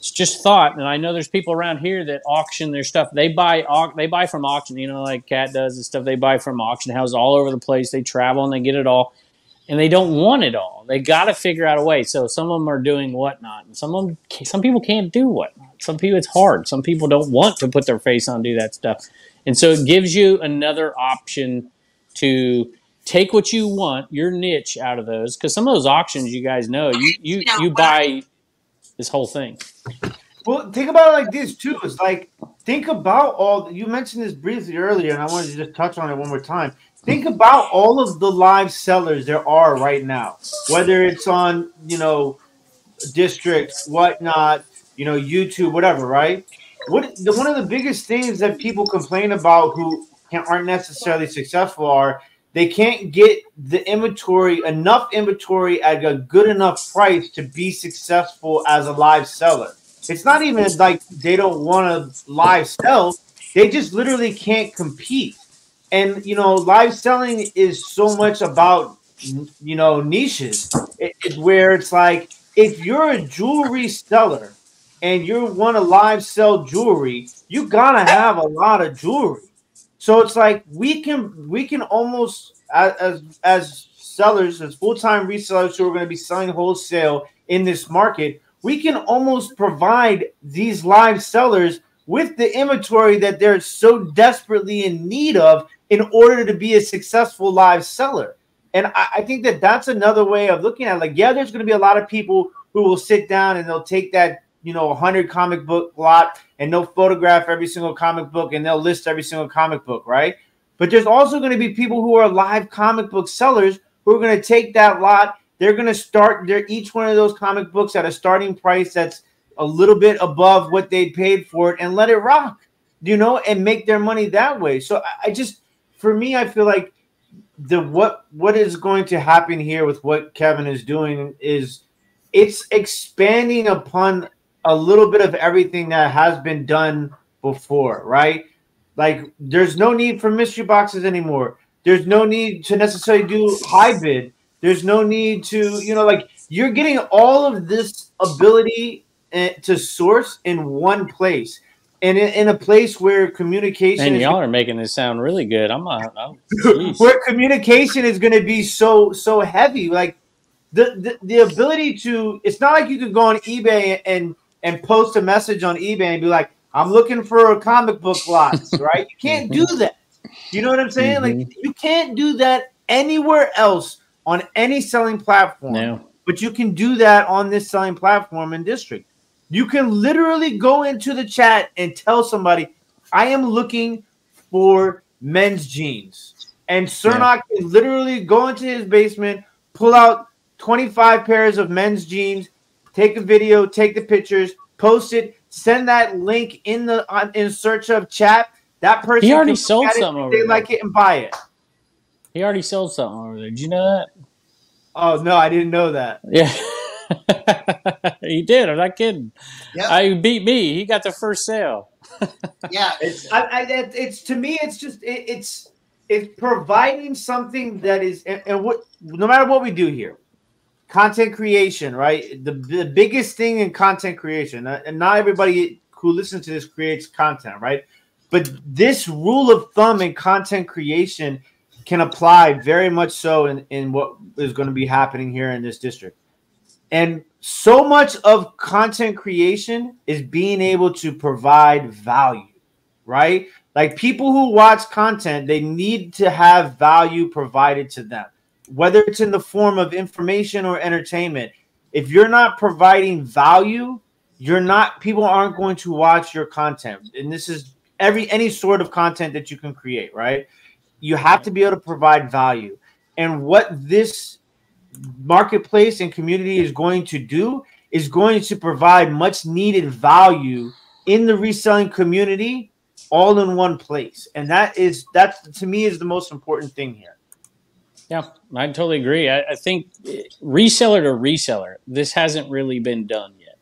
It's just thought, and I know there's people around here that auction their stuff. They buy from auction, you know, like Kat does and stuff. They buy from auction houses all over the place. They travel and they get it all, and they don't want it all. They got to figure out a way. So some of them are doing Whatnot, and some people can't do Whatnot. Some people it's hard. Some people don't want to put their face on and do that stuff, and so it gives you another option to take what you want, your niche out of those, because some of those auctions, you guys know, you buy this whole thing. Well, think about it like this too. It's like, think about all, you mentioned this briefly earlier, and I wanted to just touch on it one more time. Think about all of the live sellers there are right now, whether it's on, you know, District, Whatnot, you know, YouTube, whatever, right? One of the biggest things that people complain about who aren't necessarily successful are they can't get the inventory, enough inventory at a good enough price to be successful as a live seller. It's not even like they don't want to live sell. They just literally can't compete. And, you know, live selling is so much about, you know, niches. It's where it's like if you're a jewelry seller and you want to live sell jewelry, you got to have a lot of jewelry. So it's like we can almost as sellers, as full-time resellers who are going to be selling wholesale in this market, we can almost provide these live sellers with the inventory that they're so desperately in need of in order to be a successful live seller. And I think that that's another way of looking at it. Like, yeah, there's going to be a lot of people who will sit down and they'll take that, you know, 100 comic book lot and they'll photograph every single comic book and they'll list every single comic book, right? But there's also going to be people who are live comic book sellers who are going to take that lot. They're going to start each one of those comic books at a starting price that's a little bit above what they paid for it and let it rock, you know, and make their money that way. So I just, for me, I feel like what is going to happen here with what Kevin is doing is it's expanding upon a little bit of everything that has been done before, right? Like there's no need for mystery boxes anymore. There's no need to necessarily do high bid. There's no need to, you know, like you're getting all of this ability to source in one place and in a place where communication. And y'all are making this sound really good. I'm not. Where communication is going to be so heavy. Like the ability to. It's not like you could go on eBay and post a message on eBay and be like, I'm looking for a comic book lots, right? You can't do that. You know what I'm saying? Like you can't do that anywhere else on any selling platform, but you can do that on this selling platform in District. You can literally go into the chat and tell somebody, I am looking for men's jeans. And Sir Nock can literally go into his basement, pull out 25 pairs of men's jeans, take a video, take the pictures, post it, send that link in the in search of chat. That person he already sold some over there. They like it and buy it. He already sold something over there. Did you know that? Oh no, I didn't know that. Yeah. He did. I'm not kidding. Yep. I beat me. He got the first sale. Yeah, it's to me. It's just it's providing something that is and what no matter what we do here, content creation, right? The biggest thing in content creation, and not everybody who listens to this creates content, right? But this rule of thumb in content creation can apply very much so in what is going to be happening here in this district. And so much of content creation is being able to provide value, right? Like people who watch content, they need to have value provided to them, whether it's in the form of information or entertainment. If you're not providing value, you're not, people aren't going to watch your content. And this is any sort of content that you can create, right? You have to be able to provide value. And what this marketplace and community is going to do is going to provide much needed value in the reselling community all in one place. And that to me is the most important thing here. Yeah, I totally agree. I think reseller to reseller, this hasn't really been done yet.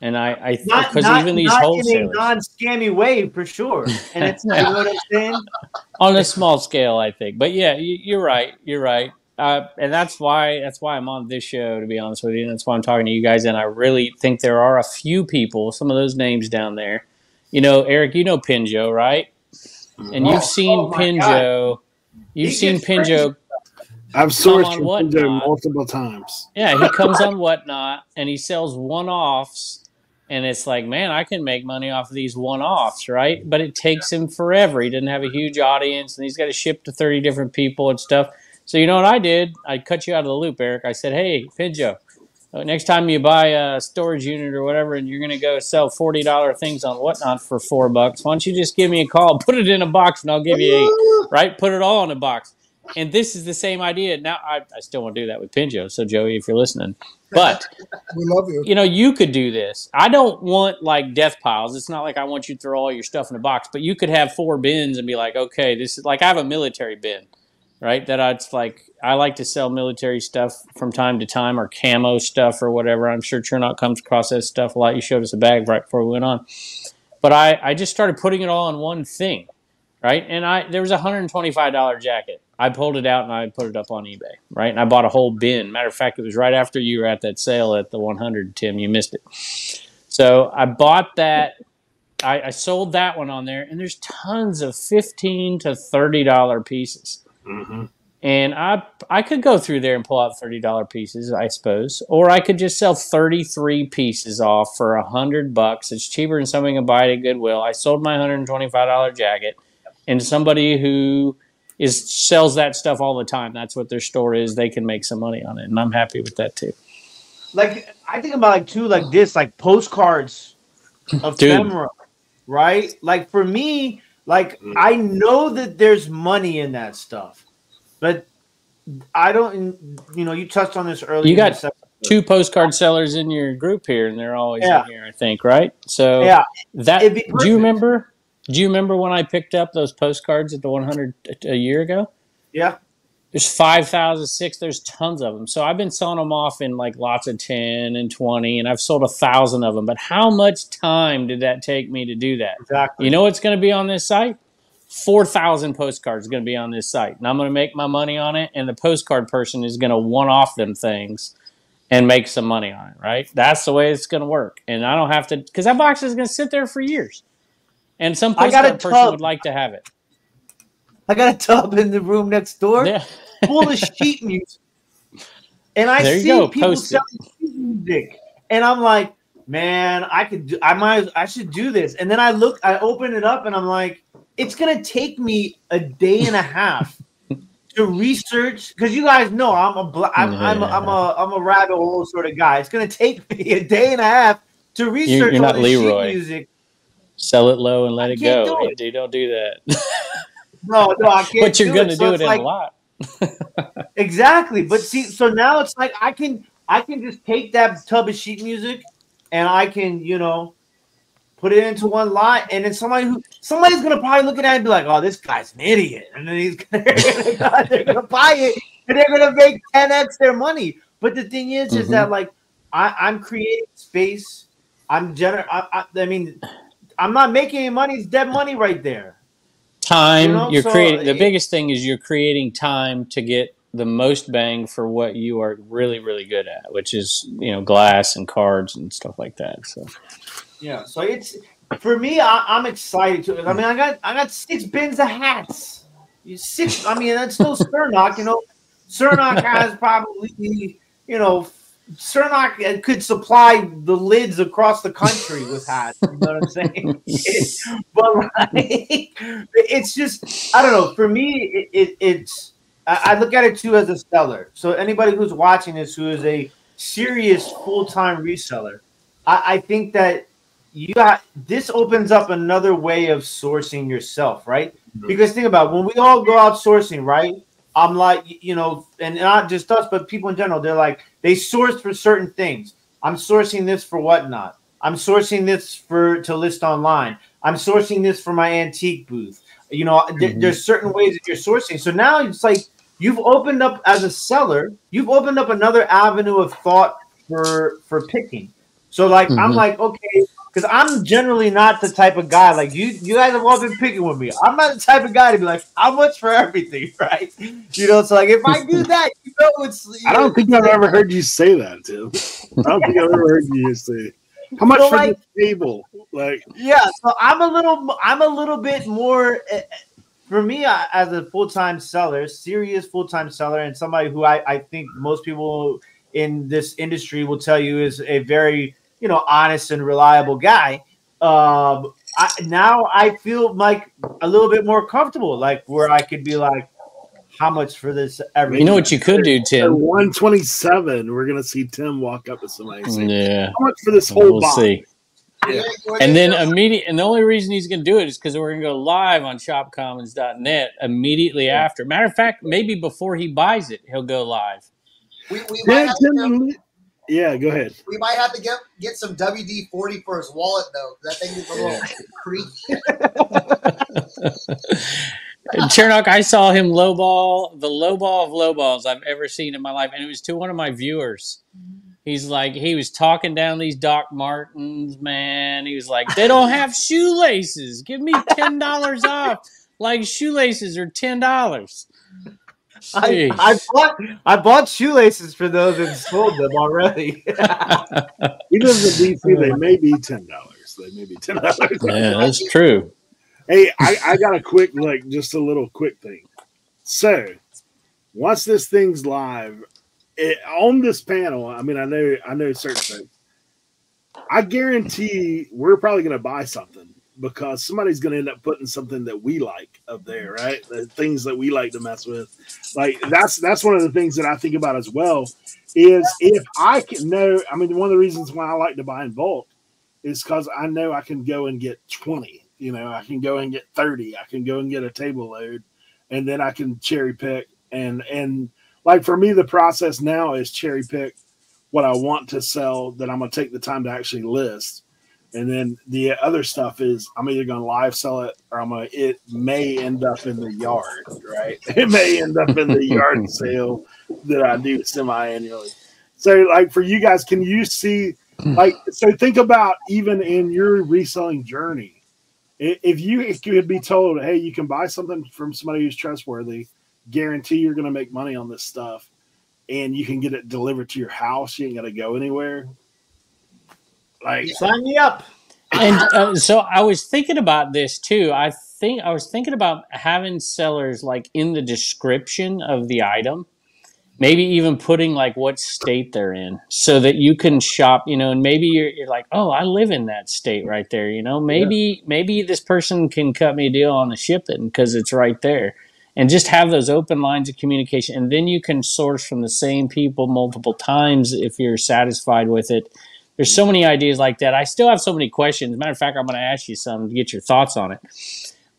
And I think because even these wholesalers, in a non-scammy way for sure. And it's not what I'm saying. On a small scale, I think. But yeah, you're right. You're right. And that's why I'm on this show, to be honest with you. And that's why I'm talking to you guys. And I really think there are a few people, some of those names down there. You know, Eric, you know Pinjo, right? And you've seen Pinjo. God. You've seen Pinjo. I've sourced Pinjo multiple times. Yeah, he comes on Whatnot and he sells one-offs. And it's like, man, I can make money off of these one-offs, right? But it takes him forever. He doesn't have a huge audience and he's got to ship to 30 different people and stuff. So you know what I did? I cut you out of the loop, Eric. I said, hey, Pinjo, next time you buy a storage unit or whatever and you're going to go sell $40 things on Whatnot for $4, why don't you just give me a call, put it in a box, and I'll give you 8, right? Put it all in a box. And this is the same idea. Now, I still want to do that with Pinjo, so Joey, if you're listening. But, we love you. You know, you could do this. I don't want, like, death piles. It's not like I want you to throw all your stuff in a box. But you could have 4 bins and be like, okay, this is like I have a military bin. Right, that I like to sell military stuff from time to time or camo stuff or whatever. I'm sure Churnot comes across that stuff a lot. You showed us a bag right before we went on. But I just started putting it all in one thing, right? And there was a $125 jacket. I pulled it out and I put it up on eBay, right? And I bought a whole bin. Matter of fact, it was right after you were at that sale at the 100, Tim. You missed it. So I bought that. I sold that one on there. And there's tons of $15 to $30 pieces. Mm-hmm. And I could go through there and pull out $30 pieces, I suppose, or I could just sell 33 pieces off for $100. It's cheaper than something I can buy at Goodwill. I sold my $125 jacket, and somebody who sells that stuff all the time. That's what their store is. They can make some money on it, and I'm happy with that too. Like I think about like too, like this, like postcards of camera, right? Like for me. Like, I know that there's money in that stuff, but I don't, you know, you touched on this earlier. You got 2 postcard sellers in your group here, and they're always in here, I think, right? So, yeah, do you remember when I picked up those postcards at the 100 a year ago? Yeah. There's 5,006. There's tons of them. So I've been selling them off in like lots of 10 and 20, and I've sold 1,000 of them. But how much time did that take me to do that? Exactly. You know what's going to be on this site? 4,000 postcards are going to be on this site, and I'm going to make my money on it. And the postcard person is going to one-off them things and make some money on it, right? That's the way it's going to work. And I don't have to – because that box is going to sit there for years. And some postcard person would like to have it. I got a tub in the room next door. Yeah. Full of sheet music, and I see people selling sheet music, and I'm like, man, I should do this. And then I open it up, and I'm like, it's gonna take me a day and a half to research because you guys know I'm a rabbit hole sort of guy. It's gonna take me a day and a half to research all the sheet music. Sell it low and let it go. Don't do that. No, I can't. But you're going to do it in a lot. Exactly. But see, so now it's like I can just take that tub of sheet music and I can, you know, put it into one lot, and then somebody's gonna probably look at that and be like, "Oh, this guy's an idiot," and then they're gonna buy it and they're gonna make 10x their money. But the thing is, mm-hmm. is that like I'm creating space. I'm generous. I mean, I'm not making any money. It's dead money right there. Time. You know? You're creating. The biggest thing is you're creating time to get the most bang for what you are really, really good at, which is, you know, glass and cards and stuff like that. So. Yeah, so it's for me. I'm excited to. I mean, I got 6 bins of hats. I mean, that's still Sir Nock. You know, Sir Nock has probably, you know, Sir Nock could supply the lids across the country with hats. You know what I'm saying? But like, it's just, I don't know. For me, it's I look at it too as a seller. So anybody who's watching this who is a serious full-time reseller, I think that. This opens up another way of sourcing yourself, right? Mm-hmm. Because think about it, when we all go out sourcing, right? I'm like, you know, and not just us, but people in general, they're like, they source for certain things. I'm sourcing this for Whatnot. I'm sourcing this to list online. I'm sourcing this for my antique booth. You know, mm-hmm. there's certain ways that you're sourcing. So now it's like you've opened up as a seller, you've opened up another avenue of thought for picking. So like, mm-hmm. I'm like, okay. Because I'm generally not the type of guy, like you guys have all been picking with me. I'm not the type of guy to be like, how much for everything, right? You know, it's like if I do that, you know, it's. You I don't know, think I've ever heard you say that, Tim. I don't think I've ever heard you say how much so, for like, the table, like. Yeah, so I'm a little bit more. For me, as a full-time seller, serious full-time seller, and somebody who I think most people in this industry will tell you is a very, you know, honest and reliable guy. Now I feel like a little bit more comfortable, like where I could be like, how much for this? Everything? You know what you could do, Tim? 127. We're gonna see Tim walk up to somebody and say, yeah, how much for this whole we'll box? See. Yeah. And then immediately, and the only reason he's gonna do it is because we're gonna go live on shopcommons.net immediately yeah. after. Matter of fact, maybe before he buys it, he'll go live. We might have yeah, go ahead. We might have to get some WD-40 for his wallet, though. That thing is a little creaky. Churdog, I saw him lowball, the lowball of lowballs I've ever seen in my life, and it was to one of my viewers. He's like, he was talking down these Doc Martens, man. He was like, they don't have shoelaces. Give me $10 off. Like, shoelaces are $10. I bought shoelaces for those and sold them already. He lives in DC. They may be $10. They may be $10. Yeah, that's true. Hey, I got a quick, like, just a little quick thing. So, once this thing's live on this panel, I mean, I know certain things. I guarantee we're probably going to buy something, because somebody's going to end up putting something that we like up there, right? The things that we like to mess with. Like, that's one of the things that I think about as well is if I can know, I mean, one of the reasons why I like to buy in bulk is because I know I can go and get 20, you know, I can go and get 30, I can go and get a table load, and then I can cherry pick. And like, for me, the process now is cherry pick what I want to sell that I'm going to take the time to actually list. And then the other stuff is I'm either going to live sell it or it may end up in the yard, right? It may end up in the yard sale that I do semi-annually. So, like, for you guys, can you see, like, so think about even in your reselling journey, if you could be told, hey, you can buy something from somebody who's trustworthy, guarantee you're going to make money on this stuff, and you can get it delivered to your house, you ain't got to go anywhere. Like, sign me up. And so I was thinking about this too. I was thinking about having sellers, like, in the description of the item, maybe even putting like what state they're in, so that you can shop, you know, and maybe you're like, oh, I live in that state right there. You know, maybe this person can cut me a deal on the shipping because it's right there, and just have those open lines of communication. And then you can source from the same people multiple times if you're satisfied with it. There's so many ideas like that. I still have so many questions. Matter of fact, I'm going to ask you some to get your thoughts on it.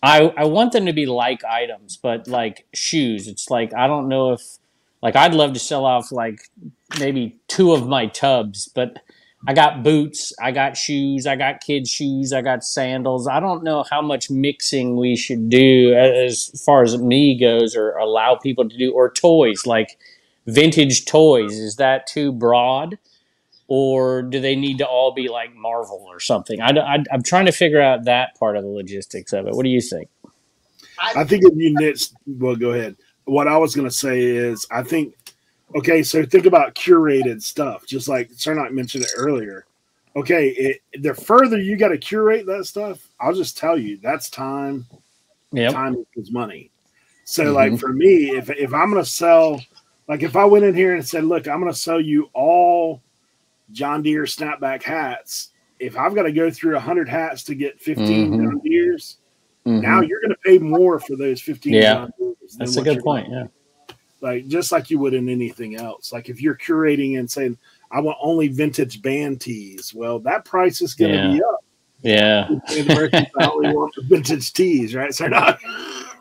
I want them to be like items, but like shoes. It's like, I don't know if, like, I'd love to sell off like maybe 2 of my tubs, but I got boots, I got shoes, I got kids' shoes, I got sandals. I don't know how much mixing we should do as far as me goes, or allow people to do, or toys, like vintage toys. Is that too broad? Or do they need to all be like Marvel or something? I'm trying to figure out that part of the logistics of it. What do you think? I think if you niche, well, go ahead. What I was going to say is, I think, okay, so think about curated stuff, just like Sir Nock mentioned it earlier. Okay, the further you got to curate that stuff, I'll just tell you, that's time. Yep. Time is money. So, like, for me, if I'm going to sell, like, if I went in here and said, look, I'm going to sell you all John Deere snapback hats, if I've got to go through 100 hats to get 15 John Deeres, now you're going to pay more for those 15 John Deeres. That's a good point, Like, just like you would in anything else. Like, if you're curating and saying, I want only vintage band tees, well, that price is going to be up. Yeah. And the I only want the vintage tees, right? So not.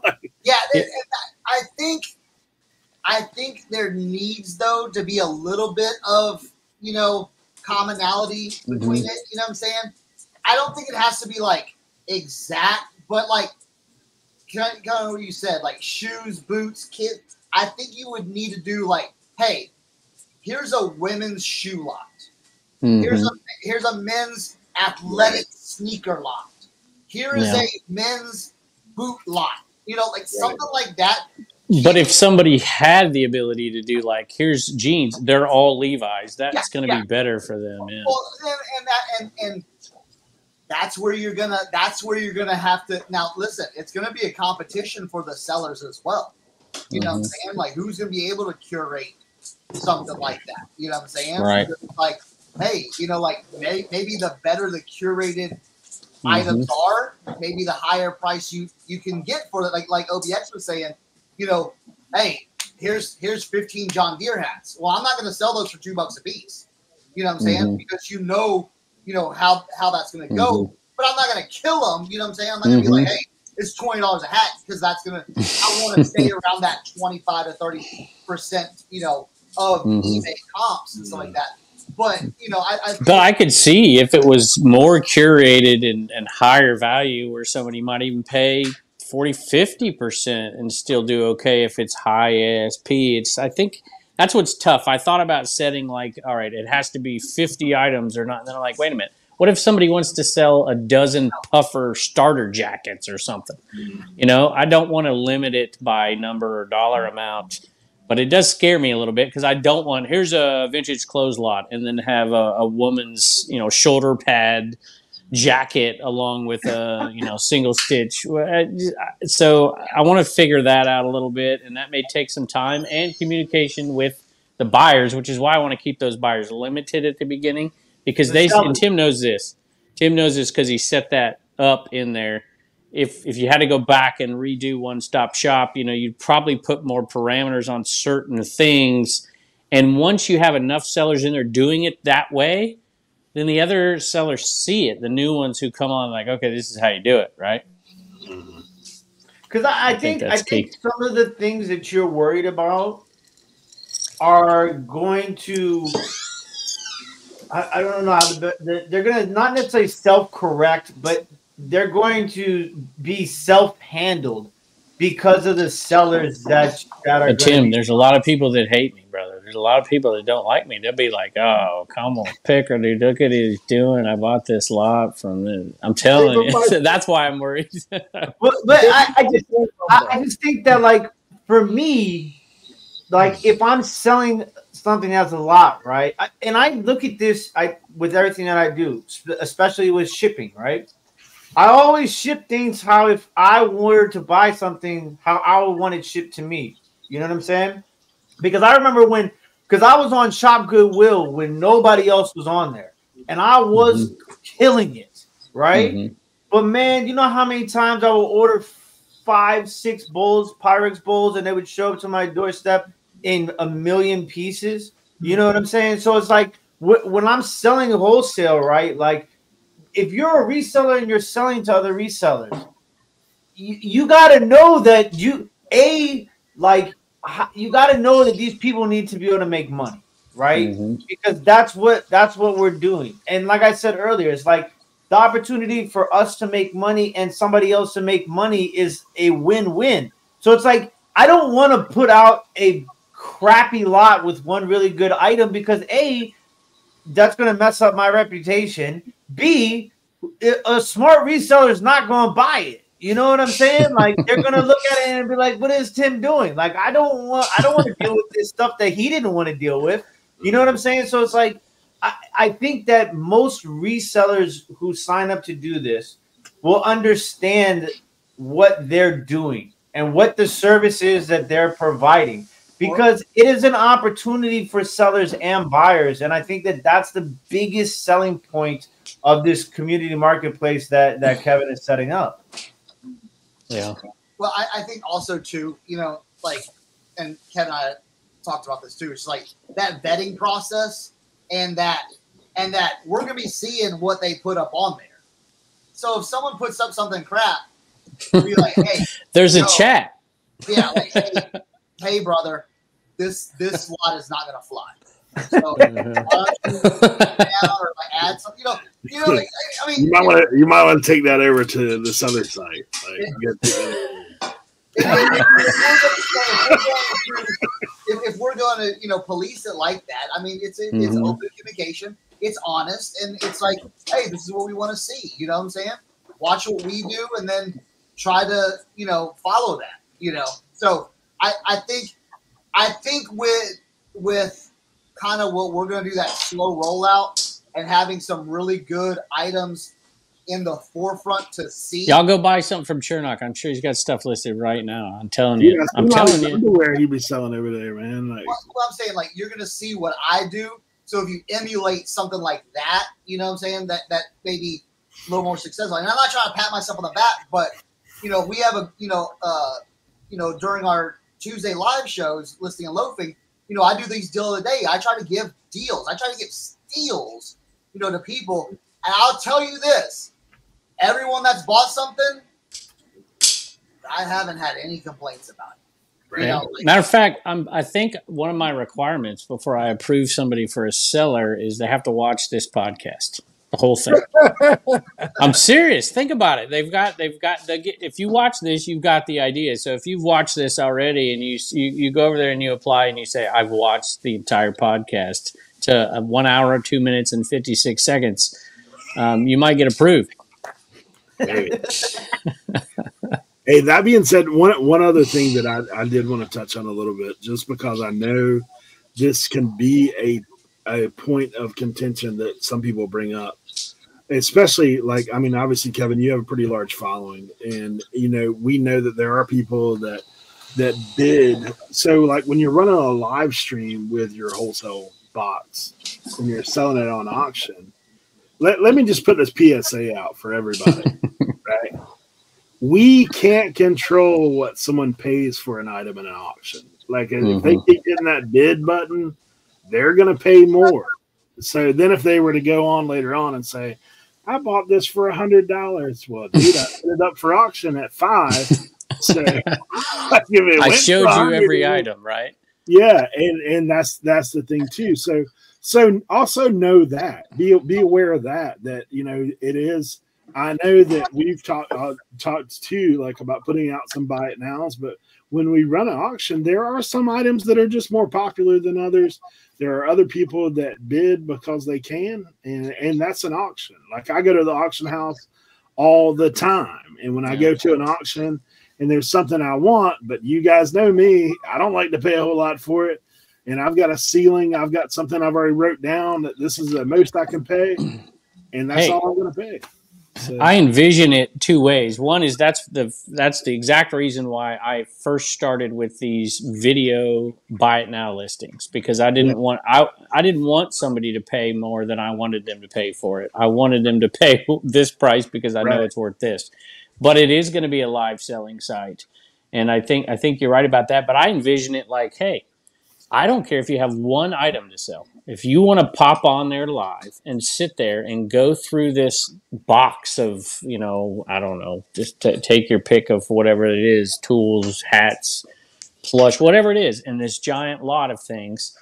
I think there needs, though, to be a little bit of, you know, commonality between it. You know what I'm saying? I don't think it has to be like exact, but like kind of what you said, like shoes, boots, kids. I think you would need to do like, hey, here's a women's shoe lot. Here's a men's athletic sneaker lot. Here is a men's boot lot. You know, like something like that. But if somebody had the ability to do like, here's jeans, they're all Levi's, that's going to be better for them. Yeah. Well, and that's where you're gonna have to now listen. It's going to be a competition for the sellers as well. You know what I'm saying? Like, who's going to be able to curate something like that? You know what I'm saying? Right. So like, hey, you know, like maybe the better the curated items are, maybe the higher price you can get for it. Like OBX was saying. You know, hey, here's 15 John Deere hats. Well, I'm not going to sell those for $2 a piece. You know what I'm saying? Because you know how that's going to go. But I'm not going to kill them. You know what I'm saying? I'm not going to be like, hey, it's $20 a hat, because that's going to. I want to stay around that 25 to 30%. You know, of eBay comps and stuff like that. But you know, I could see if it was more curated and higher value, where somebody might even pay 40-50% and still do okay if it's high ASP. I think that's what's tough. I thought about setting like, all right, it has to be 50 items or not. And then I'm like, wait a minute. What if somebody wants to sell a dozen puffer starter jackets or something? You know, I don't want to limit it by number or dollar amount, but it does scare me a little bit, because I don't want, here's a vintage clothes lot and then have a woman's, you know, shoulder pad jacket along with a, you know, single stitch. So I want to figure that out a little bit, and that may take some time and communication with the buyers, which is why I want to keep those buyers limited at the beginning, because they, and Tim knows this because he set that up in there. If you had to go back and redo One Stop Shop, you know, you'd probably put more parameters on certain things, and once you have enough sellers in there doing it that way, then the other sellers see it. The new ones who come on, like, okay, this is how you do it, right? Because I think some of the things that you're worried about are going to, I don't know how to, they're going to not necessarily self-correct, but they're going to be self-handled because of the sellers that are. But Tim, there's a lot of people that hate me, brother. There's a lot of people that don't like me. They'll be like, oh, Commonwealth Picker, dude, look at what he's doing. I bought this lot from this. I'm telling you. So that's why I'm worried. but I just think that, like, for me, like, if I'm selling something that's a lot, right, and I look at this with everything that I do, especially with shipping, right? I always ship things how, if I were to buy something, how I would want it shipped to me. You know what I'm saying? Because I remember because I was on Shop Goodwill when nobody else was on there, and I was killing it, right? But man, you know how many times I would order 5-6 bowls, Pyrex bowls, and they would show up to my doorstep in a million pieces. You know what I'm saying? So it's like when I'm selling wholesale, right? Like, if you're a reseller and you're selling to other resellers, you got to know that you got to know that these people need to be able to make money, right? Mm-hmm. Because that's what we're doing. And like I said earlier, it's like the opportunity for us to make money and somebody else to make money is a win-win. So it's like, I don't want to put out a crappy lot with one really good item because A, that's going to mess up my reputation. B, a smart reseller is not going to buy it. You know what I'm saying? Like, they're going to look at it and be like, what is Tim doing? Like, I don't want to deal with this stuff that he didn't want to deal with. You know what I'm saying? So it's like, I think that most resellers who sign up to do this will understand what they're doing and what the service is that they're providing, because it is an opportunity for sellers and buyers. And I think that that's the biggest selling point of this community marketplace that Kevin is setting up. Yeah. Well, I think also too, you know, like, and Kevin and I talked about this too. It's like that vetting process and that we're going to be seeing what they put up on there. So if someone puts up something crap, we'll be like, hey. There's a chat. Yeah, like, hey, brother, this lot is not going to fly. So add something, you know. Like, I mean, you might want to take that over to this other site. Like, if we're going to, you know, police it like that, I mean, it's open communication, it's honest, and it's like, hey, this is what we want to see. You know what I'm saying? Watch what we do, and then try to, you know, follow that. You know, so I think with kind of what we're going to do, that slow rollout and having some really good items in the forefront to see. Y'all go buy something from Churdog. I'm sure he's got stuff listed right now. I'm telling you. Yeah, I'm telling you. Underwear he be selling over there, man. Like, well, I'm saying, like, you're going to see what I do. So if you emulate something like that, you know what I'm saying, that maybe a little more successful. And I'm not trying to pat myself on the back, but, you know, we have a, you know, during our Tuesday live shows, listing and loafing, you know, I do these deal of the day. I try to give deals. I try to give steals, you know, to people. And I'll tell you this. Everyone that's bought something, I haven't had any complaints about it. You know, like, matter of fact, I think one of my requirements before I approve somebody for a seller is they have to watch this podcast, the whole thing. I'm serious. Think about it. If you watch this, you've got the idea. So if you've watched this already and you go over there and you apply and you say, I've watched the entire podcast to 1 hour, 2 minutes and 56 seconds, you might get approved. Hey, that being said, one other thing that I did want to touch on a little bit, just because I know this can be a point of contention that some people bring up, especially, like, I mean, obviously, Kevin, you have a pretty large following, and, you know, we know that there are people that bid. So, like, when you're running a live stream with your wholesale box and you're selling it on auction, let me just put this PSA out for everybody, right? We can't control what someone pays for an item in an auction. Like, if they keep hitting that bid button, they're going to pay more. So then if they were to go on later on and say, I bought this for $100. Well, dude, I put it up for auction at $5. So I showed you every item, right? Yeah. And that's the thing too. So also know that, be aware of that, you know, it is, I know that we've talked too, like, about putting out some buy it nows, but when we run an auction, there are some items that are just more popular than others. There are other people that bid because they can, and that's an auction. Like, I go to the auction house all the time, and when I go to an auction and there's something I want, but you guys know me, I don't like to pay a whole lot for it. And I've got a ceiling. I've got something I've already wrote down that this is the most I can pay. And that's all I'm going to pay. So, I envision it two ways. One is that's the exact reason why I first started with these video buy it now listings, because I didn't want I didn't want somebody to pay more than I wanted them to pay for it. I wanted them to pay this price because I know it's worth this. But it is going to be a live selling site. And I think you're right about that. But I envision it like, hey, I don't care if you have one item to sell. If you want to pop on there live and sit there and go through this box of, you know, I don't know, just take your pick of whatever it is, tools, hats, plush, whatever it is, and this giant lot of things,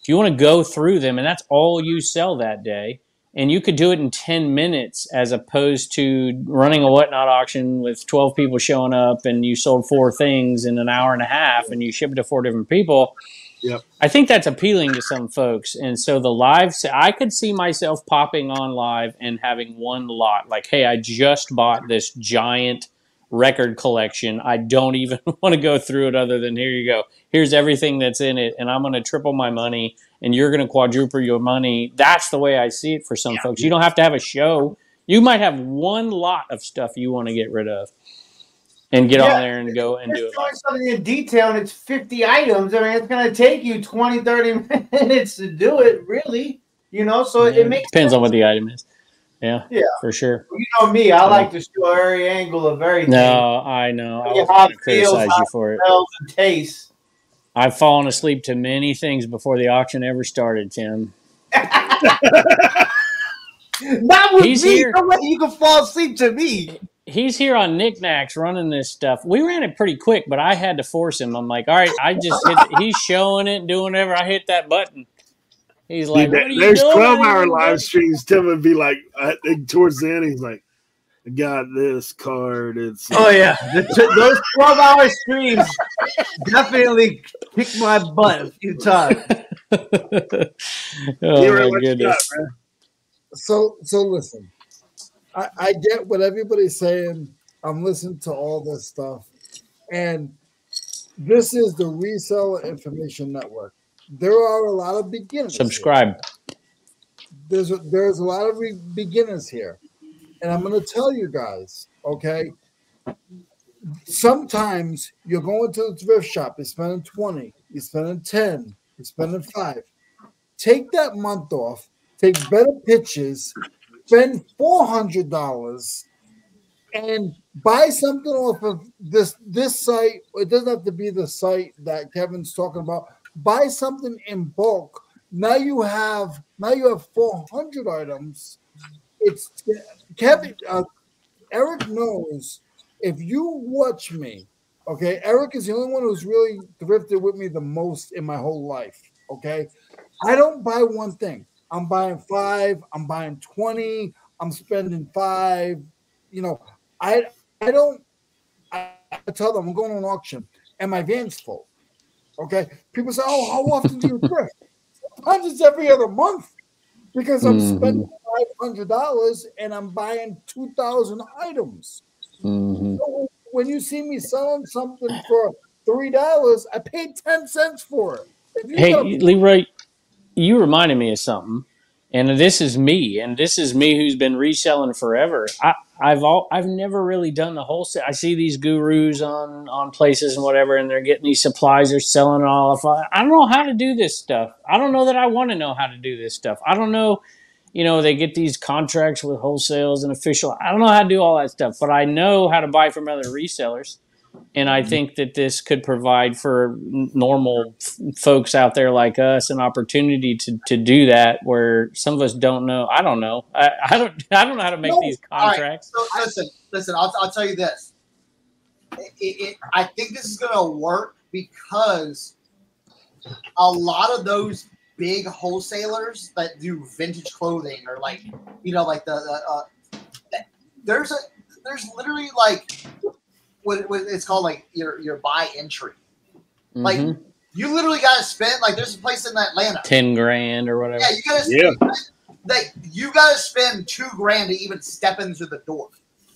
if you want to go through them and that's all you sell that day, and you could do it in 10 minutes as opposed to running a Whatnot auction with 12 people showing up and you sold 4 things in an hour and a half and you shipped to 4 different people. Yep. I think that's appealing to some folks. And so the live, I could see myself popping on live and having one lot. Like, hey, I just bought this giant record collection. I don't even want to go through it other than here you go. Here's everything that's in it, and I'm going to triple my money, and you're going to quadruple your money. That's the way I see it for some folks. You don't have to have a show. You might have one lot of stuff you want to get rid of and get on there and go and do it. Like something in detail, and it's 50 items. I mean, it's going to take you 20, 30 minutes to do it, really. You know, so it makes sense. Depends on what the item is. Yeah, yeah, for sure. You know me, I like to show every angle of everything. No, I know. I was going to criticize you for it. And taste. I've fallen asleep to many things before the auction ever started, Tim. Not with me. Here, no way you can fall asleep to me. He's here on knickknacks running this stuff. We ran it pretty quick, but I had to force him. I'm like, all right, I just hit it. He's showing it and doing whatever. I hit that button. He's like, what are you doing? There's 12-hour live streams. Tim would be like, I think towards the end, he's like, I got this card. It's those 12-hour streams definitely kicked my butt a few times. Oh my goodness! Got, so listen, I get what everybody's saying. I'm listening to all this stuff, and this is the Reseller Information Network. There are a lot of beginners. Subscribe. Here. There's a lot of beginners here. And I'm going to tell you guys, okay, sometimes you're going to the thrift shop, you're spending 20, you're spending 10, you're spending 5. Take that month off, take better pictures, spend $400, and buy something off of this site. It doesn't have to be the site that Kevin's talking about. Buy something in bulk. Now you have 400 items. It's Kevin. Eric knows if you watch me, okay. Eric is the only one who's really thrifted with me the most in my whole life. Okay, I don't buy one thing. I'm buying 5. I'm buying 20. I'm spending 5. You know, I don't. I tell them I'm going on auction and my van's full. Okay, people say, "Oh, how often do you thrift?" Sometimes it's every other month. Because I'm spending $500 and I'm buying 2,000 items. So when you see me selling something for $3, I paid 10 cents for it. Hey, Leroy, you reminded me of something, and this is me who's been reselling forever. I've never really done the wholesale. I see these gurus on places and whatever, and they're getting these supplies. They're selling it all. I don't know how to do this stuff. I don't know that I want to know how to do this stuff. I don't know. You know, they get these contracts with wholesales and official. I don't know how to do all that stuff, but I know how to buy from other resellers. And I think that this could provide for normal folks out there like us an opportunity to do that, where some of us don't know. I don't know. I don't know how to make these contracts. All right. So listen. I'll tell you this. I think this is going to work because a lot of those big wholesalers that do vintage clothing or like, you know, like there's literally like. What it's called, like your buy entry. Like you literally gotta spend, like there's a place in Atlanta, 10 grand or whatever. Yeah, you gotta spend, you gotta spend 2 grand to even step into the door.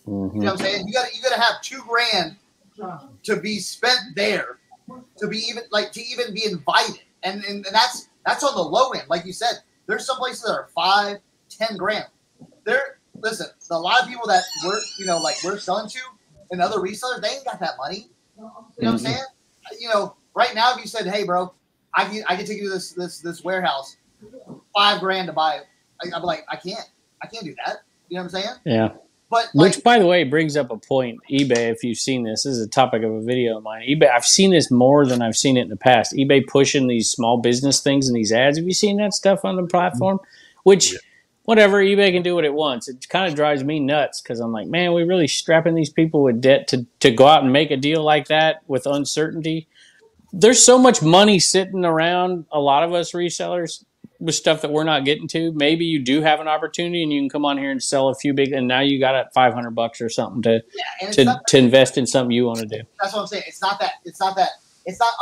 You know what I'm saying? You gotta have 2 grand to be spent there, to even be invited. And that's on the low end. Like you said, there's some places that are 5, 10 grand. Listen, a lot of people that we're selling to. And other resellers, they ain't got that money. You know what I'm saying? You know, right now, if you said, "Hey, bro, I can take you to this warehouse, 5 grand to buy it," I'm like, I can't do that. You know what I'm saying? Yeah. But like, which, by the way, brings up a point. eBay, if you've seen this is a topic of a video of mine. eBay, I've seen this more than I've seen it in the past. eBay pushing these small business things and these ads. Have you seen that stuff on the platform? Which, whatever, eBay can do what it wants. It kind of drives me nuts because I'm like, man, we're really strapping these people with debt to go out and make a deal like that with uncertainty. There's so much money sitting around, a lot of us resellers, with stuff that we're not getting to. Maybe you do have an opportunity and you can come on here and sell a few big, and now you got at $500 or something to invest in something you want to do. That's what I'm saying. It's not that, it's not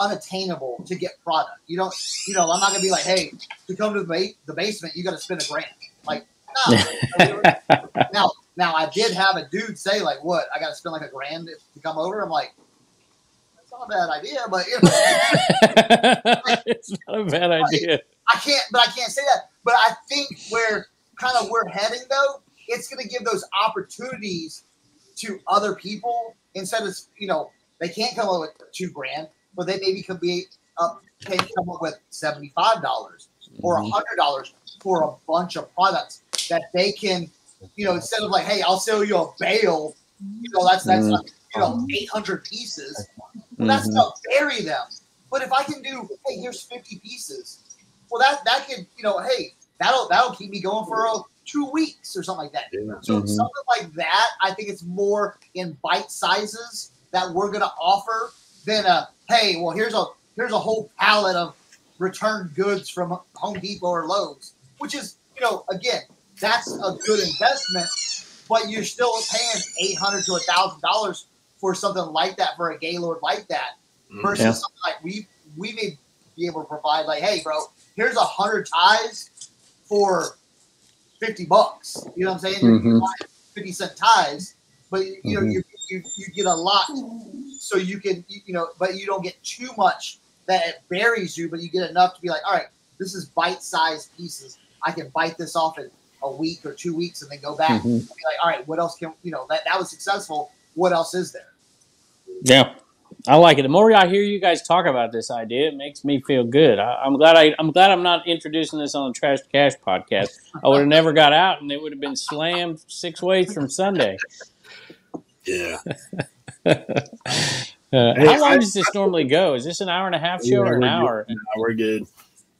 unattainable to get product. You don't, you know, I'm not going to be like, hey, to come to the basement, you got to spend $1,000. Like, no. now I did have a dude say like, what, I got to spend like $1,000 to come over. I'm like, that's not a bad idea, but you know, like, it's not a bad idea. I can't say that. But I think we're heading though, it's going to give those opportunities to other people instead of, you know, they can't come up with $2,000, but they maybe could be can come up with $75 or $100 for a bunch of products that they can, you know, instead of like, hey, I'll sell you a bale, you know, that's like, you know, 800 pieces. Well, that's going to bury them. But if I can do, hey, here's 50 pieces. Well, that could, you know, hey, that'll keep me going for 2 weeks or something like that. Yeah. So something like that, I think it's more in bite sizes that we're going to offer than a, hey, well, here's a whole pallet of returned goods from Home Depot or Lowe's, which is, you know, again, that's a good investment, but you're still paying $800 to $1,000 for something like that, for a Gaylord like that, versus something like we may be able to provide like, hey, bro, here's 100 ties for $50. You know what I'm saying? You're buying 50-cent ties, but you know you get a lot, so you can but you don't get too much that it buries you, but you get enough to be like, all right, this is bite-sized pieces. I can bite this off in a week or 2 weeks, and then go back and be like, all right, what else can that was successful? What else is there? Yeah. I like it. The more I hear you guys talk about this idea, it makes me feel good. I'm glad I'm not introducing this on the Trash to Cash podcast. I would have never got out, and it would have been slammed 6 ways from Sunday. Yeah. How long does this normally go? Is this an hour-and-a-half show or an hour? No, we're good.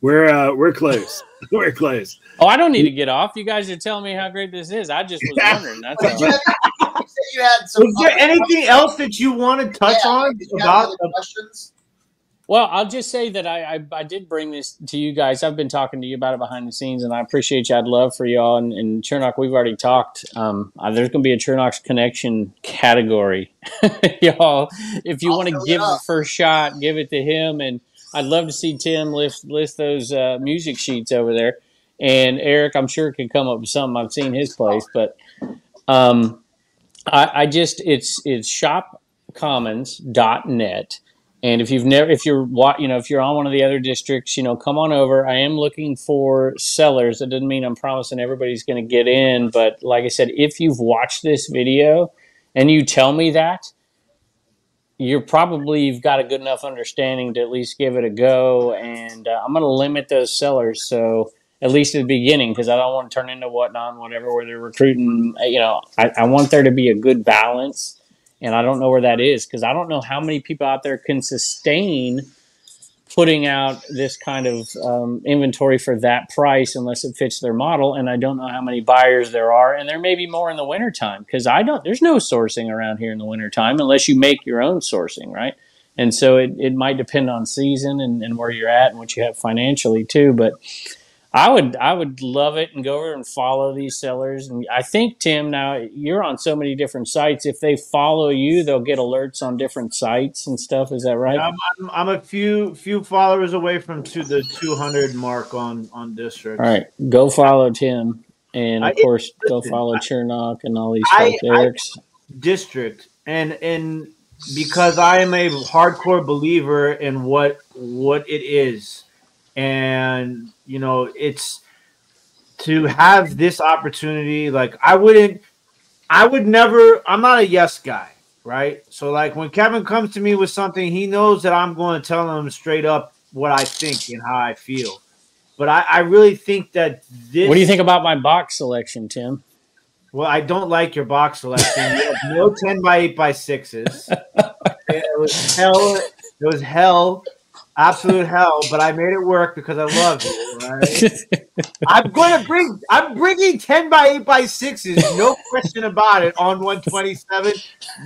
We're close. We're close. Oh, I don't need to get off. You guys are telling me how great this is. I just was wondering. That's all right. You had some is there anything else that you want to touch on about the questions? Well, I'll just say that I did bring this to you guys. I've been talking to you about it behind the scenes, and I appreciate you. I'd love for y'all. And Churdog, we've already talked. There's going to be a Churdog's Connection category. Y'all, if you want to give the first shot, give it to him. And I'd love to see Tim list those music sheets over there. And Eric, I'm sure, can come up with something. I've seen his place. But I just, it's shopcommons.net. And if you've never, if you're on one of the other districts, you know, come on over. I am looking for sellers. That doesn't mean I'm promising everybody's going to get in. But like I said, if you've watched this video and you tell me that, you've got a good enough understanding to at least give it a go. And I'm going to limit those sellers. So at least at the beginning, because I don't want to turn into Whatnot, whatever, where they're recruiting. You know, I want there to be a good balance, and I don't know where that is, because I don't know how many people out there can sustain putting out this kind of inventory for that price unless it fits their model, and I don't know how many buyers there are, and there may be more in the wintertime, because there's no sourcing around here in the wintertime unless you make your own sourcing, right? And so it might depend on season and where you're at and what you have financially too, but I would love it and go over and follow these sellers. And I think, Tim, now you're on so many different sites. If they follow you, they'll get alerts on different sites and stuff. Is that right? I'm a few followers away from the 200 mark on District. All right, go follow Tim, and of course, go follow Churdog and all these folks. Eric's District, and because I am a hardcore believer in what it is. And, you know, it's to have this opportunity. Like, I'm not a yes guy, right? So, like, when Kevin comes to me with something, he knows that I'm going to tell him straight up what I think and how I feel. But I really think that this. What do you think about my box selection, Tim? Well, I don't like your box selection. No 10 by 8 by 6s. It was hell. Absolute hell, but I made it work because I love it, right? I'm bringing 10 by 8 by 6s, no question about it, on 127.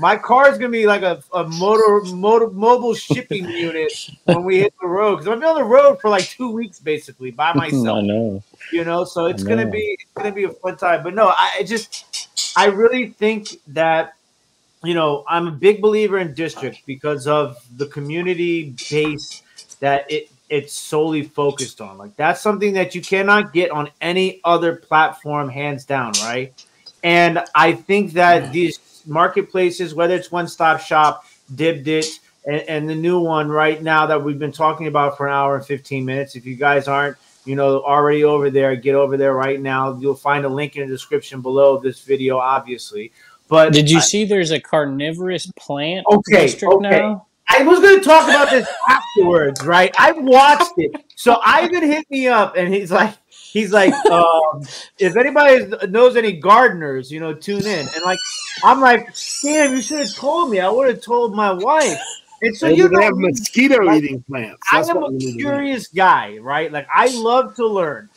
My car is gonna be like a mobile shipping unit when we hit the road, because I'm on the road for like 2 weeks basically by myself. I know. You know, so it's gonna be a fun time. But no, I really think that, you know, I'm a big believer in District because of the community base that it's solely focused on. Like, that's something that you cannot get on any other platform, hands down, right? And I think that these marketplaces, whether it's One Stop Shop, Dibdit, and the new one right now that we've been talking about for an hour and 15 minutes, if you guys aren't, you know, already over there, get over there right now. You'll find a link in the description below this video, obviously. But did you see there's a carnivorous plant district now? I was going to talk about this afterwards, right? I watched it. So Ivan hit me up, and he's like, if anybody knows any gardeners, you know, tune in. And like, I'm like, damn, you should have told me. I would have told my wife. And so you have mosquito-eating plants. I am a curious guy, right? Like, I love to learn.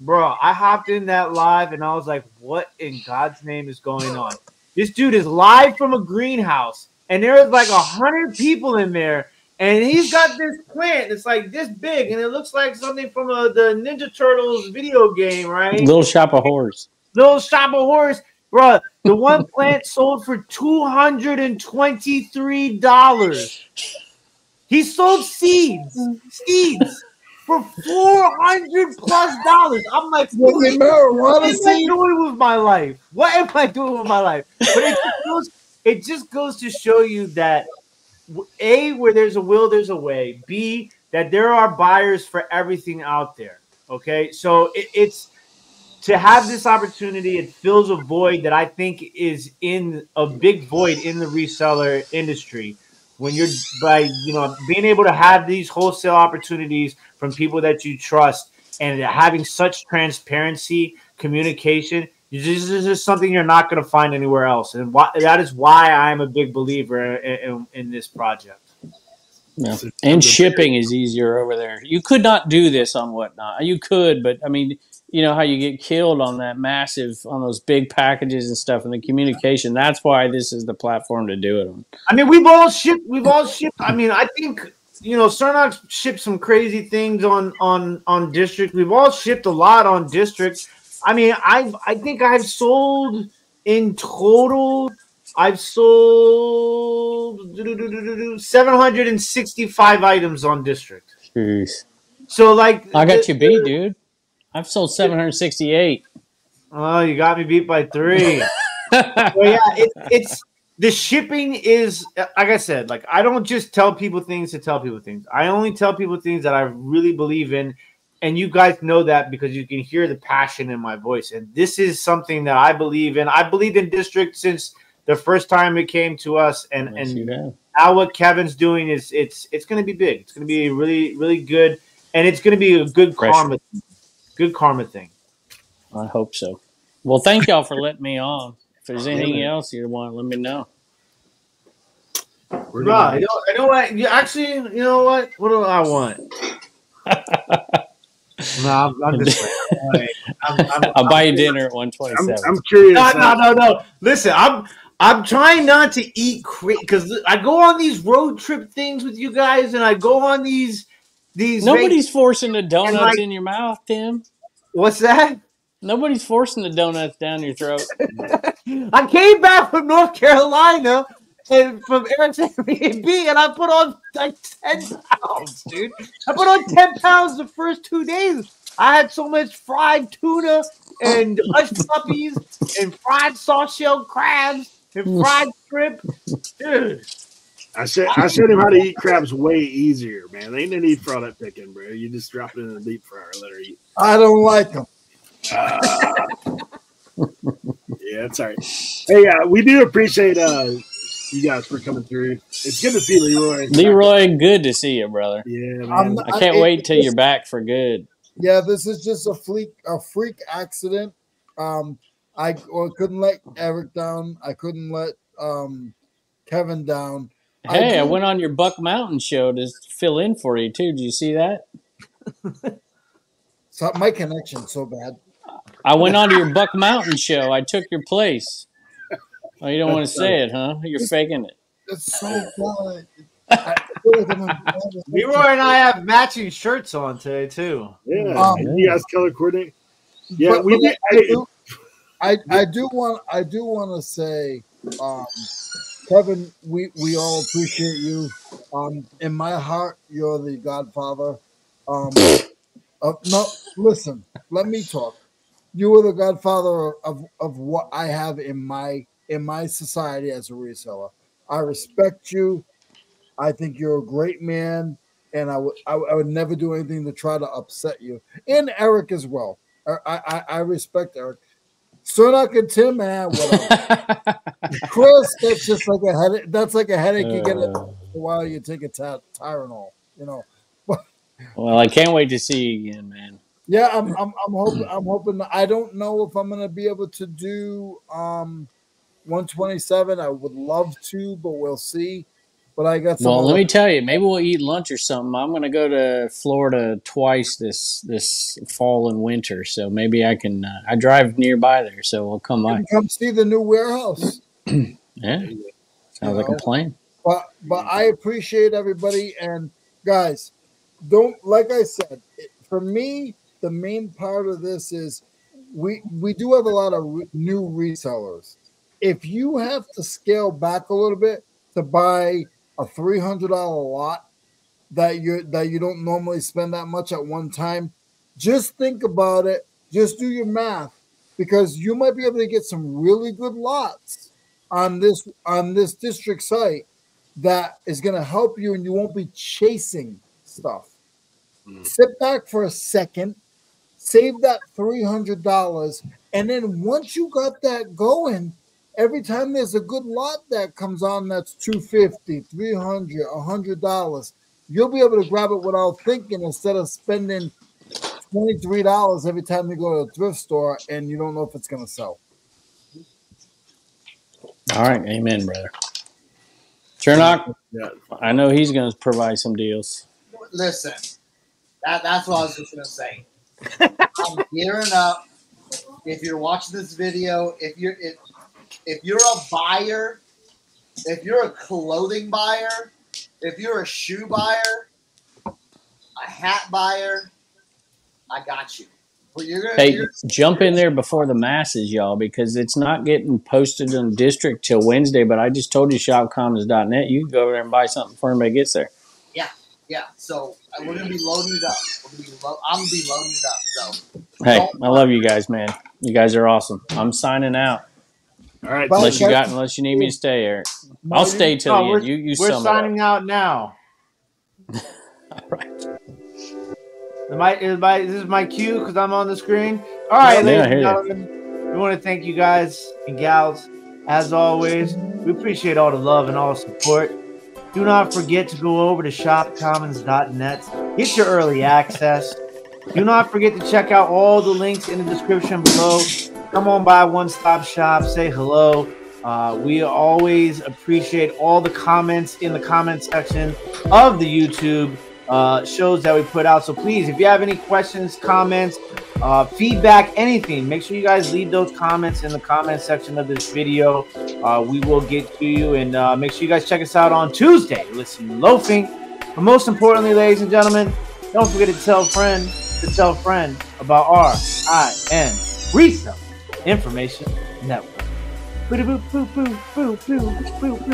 Bro, I hopped in that live, and I was like, what in God's name is going on? This dude is live from a greenhouse, and there's like 100 people in there, and he's got this plant that's like this big, and it looks like something from the Ninja Turtles video game, right? Little Shop of Horrors. Little Shop of Horrors. Bruh, the one plant sold for $223. He sold seeds for $400 plus. I'm like, what am I doing with my life? But it just goes to show you that, A, where there's a will, there's a way. B, that there are buyers for everything out there. Okay, so it's to have this opportunity. It fills a void that I think is in a big void in the reseller industry. When you're being able to have these wholesale opportunities from people that you trust and having such transparency, communication, this is just something you're not going to find anywhere else. And that is why I'm a big believer in this project. Yeah. And shipping is easier over there. You could not do this on Whatnot. You could, but I mean, you know how you get killed on that on those big packages and stuff, and the communication. That's why this is the platform to do it on. I mean, we've all shipped. I mean, I think, you know, Sir Nock shipped some crazy things on District. We've all shipped a lot on District. I mean, I think I've sold in total. I've sold 765 items on District. Jeez. So like, I got you beat, dude. I've sold 768. Oh, you got me beat by 3. Well, yeah, it's the shipping is, like I said, like, I don't just tell people things to tell people things. I only tell people things that I really believe in, and you guys know that because you can hear the passion in my voice. And this is something that I believe in. I believed in District since the first time it came to us, and now what Kevin's doing is it's going to be big. It's going to be really, really good, and it's going to be a good karma. Good karma thing. I hope so. Well, thank y'all for letting me on. If there's anything else you want, let me know. Rob, you know what? You know what? What do I want? No, I'm just playing. I'll buy you dinner at 127. I'm curious. No. Listen, I'm trying not to eat because I go on these road trip things with you guys, and I go on these. Nobody's forcing the donuts in your mouth, Tim. What's that? Nobody's forcing the donuts down your throat. I came back from North Carolina and from Eric's Airbnb, and I put on like 10 pounds, dude. I put on 10 pounds the first 2 days. I had so much fried tuna and hushed puppies and fried soft shell crabs and fried shrimp. Dude. I showed him how to eat crabs way easier, man. They ain't no need for all that picking, bro. You just drop it in the deep fryer and let her eat. I don't like them. Yeah, that's all right. Hey, we do appreciate you guys for coming through. It's good to see Leroy. Leroy, good to see you, brother. Yeah, man. I can't wait till you're back for good. Yeah, this is just a freak accident. I couldn't let Eric down. I couldn't let Kevin down. Hey, I went on your Buck Mountain show to fill in for you, too. Did you see that? So my connection's so bad. I went on to your Buck Mountain show. I took your place. Oh, you don't want to say it, huh? You're faking it. It's so bad. Leroy and I have matching shirts on today, too. Yeah. You guys color coordinate? Yeah, but we I do want to say, Kevin, we all appreciate you. In my heart, you're the godfather. No, listen, let me talk. You are the godfather of what I have in my society as a reseller. I respect you. I think you're a great man, and I would never do anything to try to upset you. And Eric as well. I respect Eric. Sir Nock and Tim, man, whatever. Chris, that's just like a headache. That's like a headache you get while you take a Tylenol, you know. Well, I can't wait to see you again, man. Yeah, I'm hoping. I don't know if I'm going to be able to do 127. I would love to, but we'll see. But I got some. Well, let me tell you, maybe we'll eat lunch or something. I'm going to go to Florida twice this fall and winter, so maybe I can. I drive nearby there, so we'll come by. Come see the new warehouse. Yeah, sounds like a plan. But I appreciate everybody, and guys, don't, like I said, for me, the main part of this is we do have a lot of new resellers. If you have to scale back a little bit to buy a $300 lot that you don't normally spend that much at one time, just think about it. Just do your math, because you might be able to get some really good lots on this district site that is going to help you, and you won't be chasing stuff. Sit back for a second, save that $300, and then once you got that going, every time there's a good lot that comes on that's $250, $300, $100, you'll be able to grab it without thinking, instead of spending $23 every time you go to a thrift store and you don't know if it's going to sell. All right. Amen, brother. Turnock, I know he's going to provide some deals. Listen, that's what I was just going to say. I'm gearing up. If you're watching this video, if you're a buyer, if you're a clothing buyer, if you're a shoe buyer, a hat buyer, I got you. Well, jump in there before the masses, y'all, because it's not getting posted in the district till Wednesday, but I just told you shopcommons.net. You can go over there and buy something before anybody gets there. Yeah, so we're going to be loading it up. I'm going to be loading it up. So. Hey, I love you guys, man. You guys are awesome. I'm signing out. All right. Unless you need me to stay, Eric. I'll stay till the end. We're signing out now. All right. This is my cue because I'm on the screen. All right, ladies and gentlemen, we want to thank you guys and gals. As always, we appreciate all the love and all the support. Do not forget to go over to shopcommons.net. Get your early access. Do not forget to check out all the links in the description below. Come on by One Stop Shop. Say hello. We always appreciate all the comments in the comment section of the YouTube shows that we put out. So please, if you have any questions, comments, feedback, anything, make sure you guys leave those comments in the comment section of this video. We will get to you, and make sure you guys check us out on Tuesday. Listen, loafing, but most importantly, ladies and gentlemen, don't forget to tell friends about RIN Resale Information Network. Boo-doo-boo-boo-boo-boo-boo-boo-boo.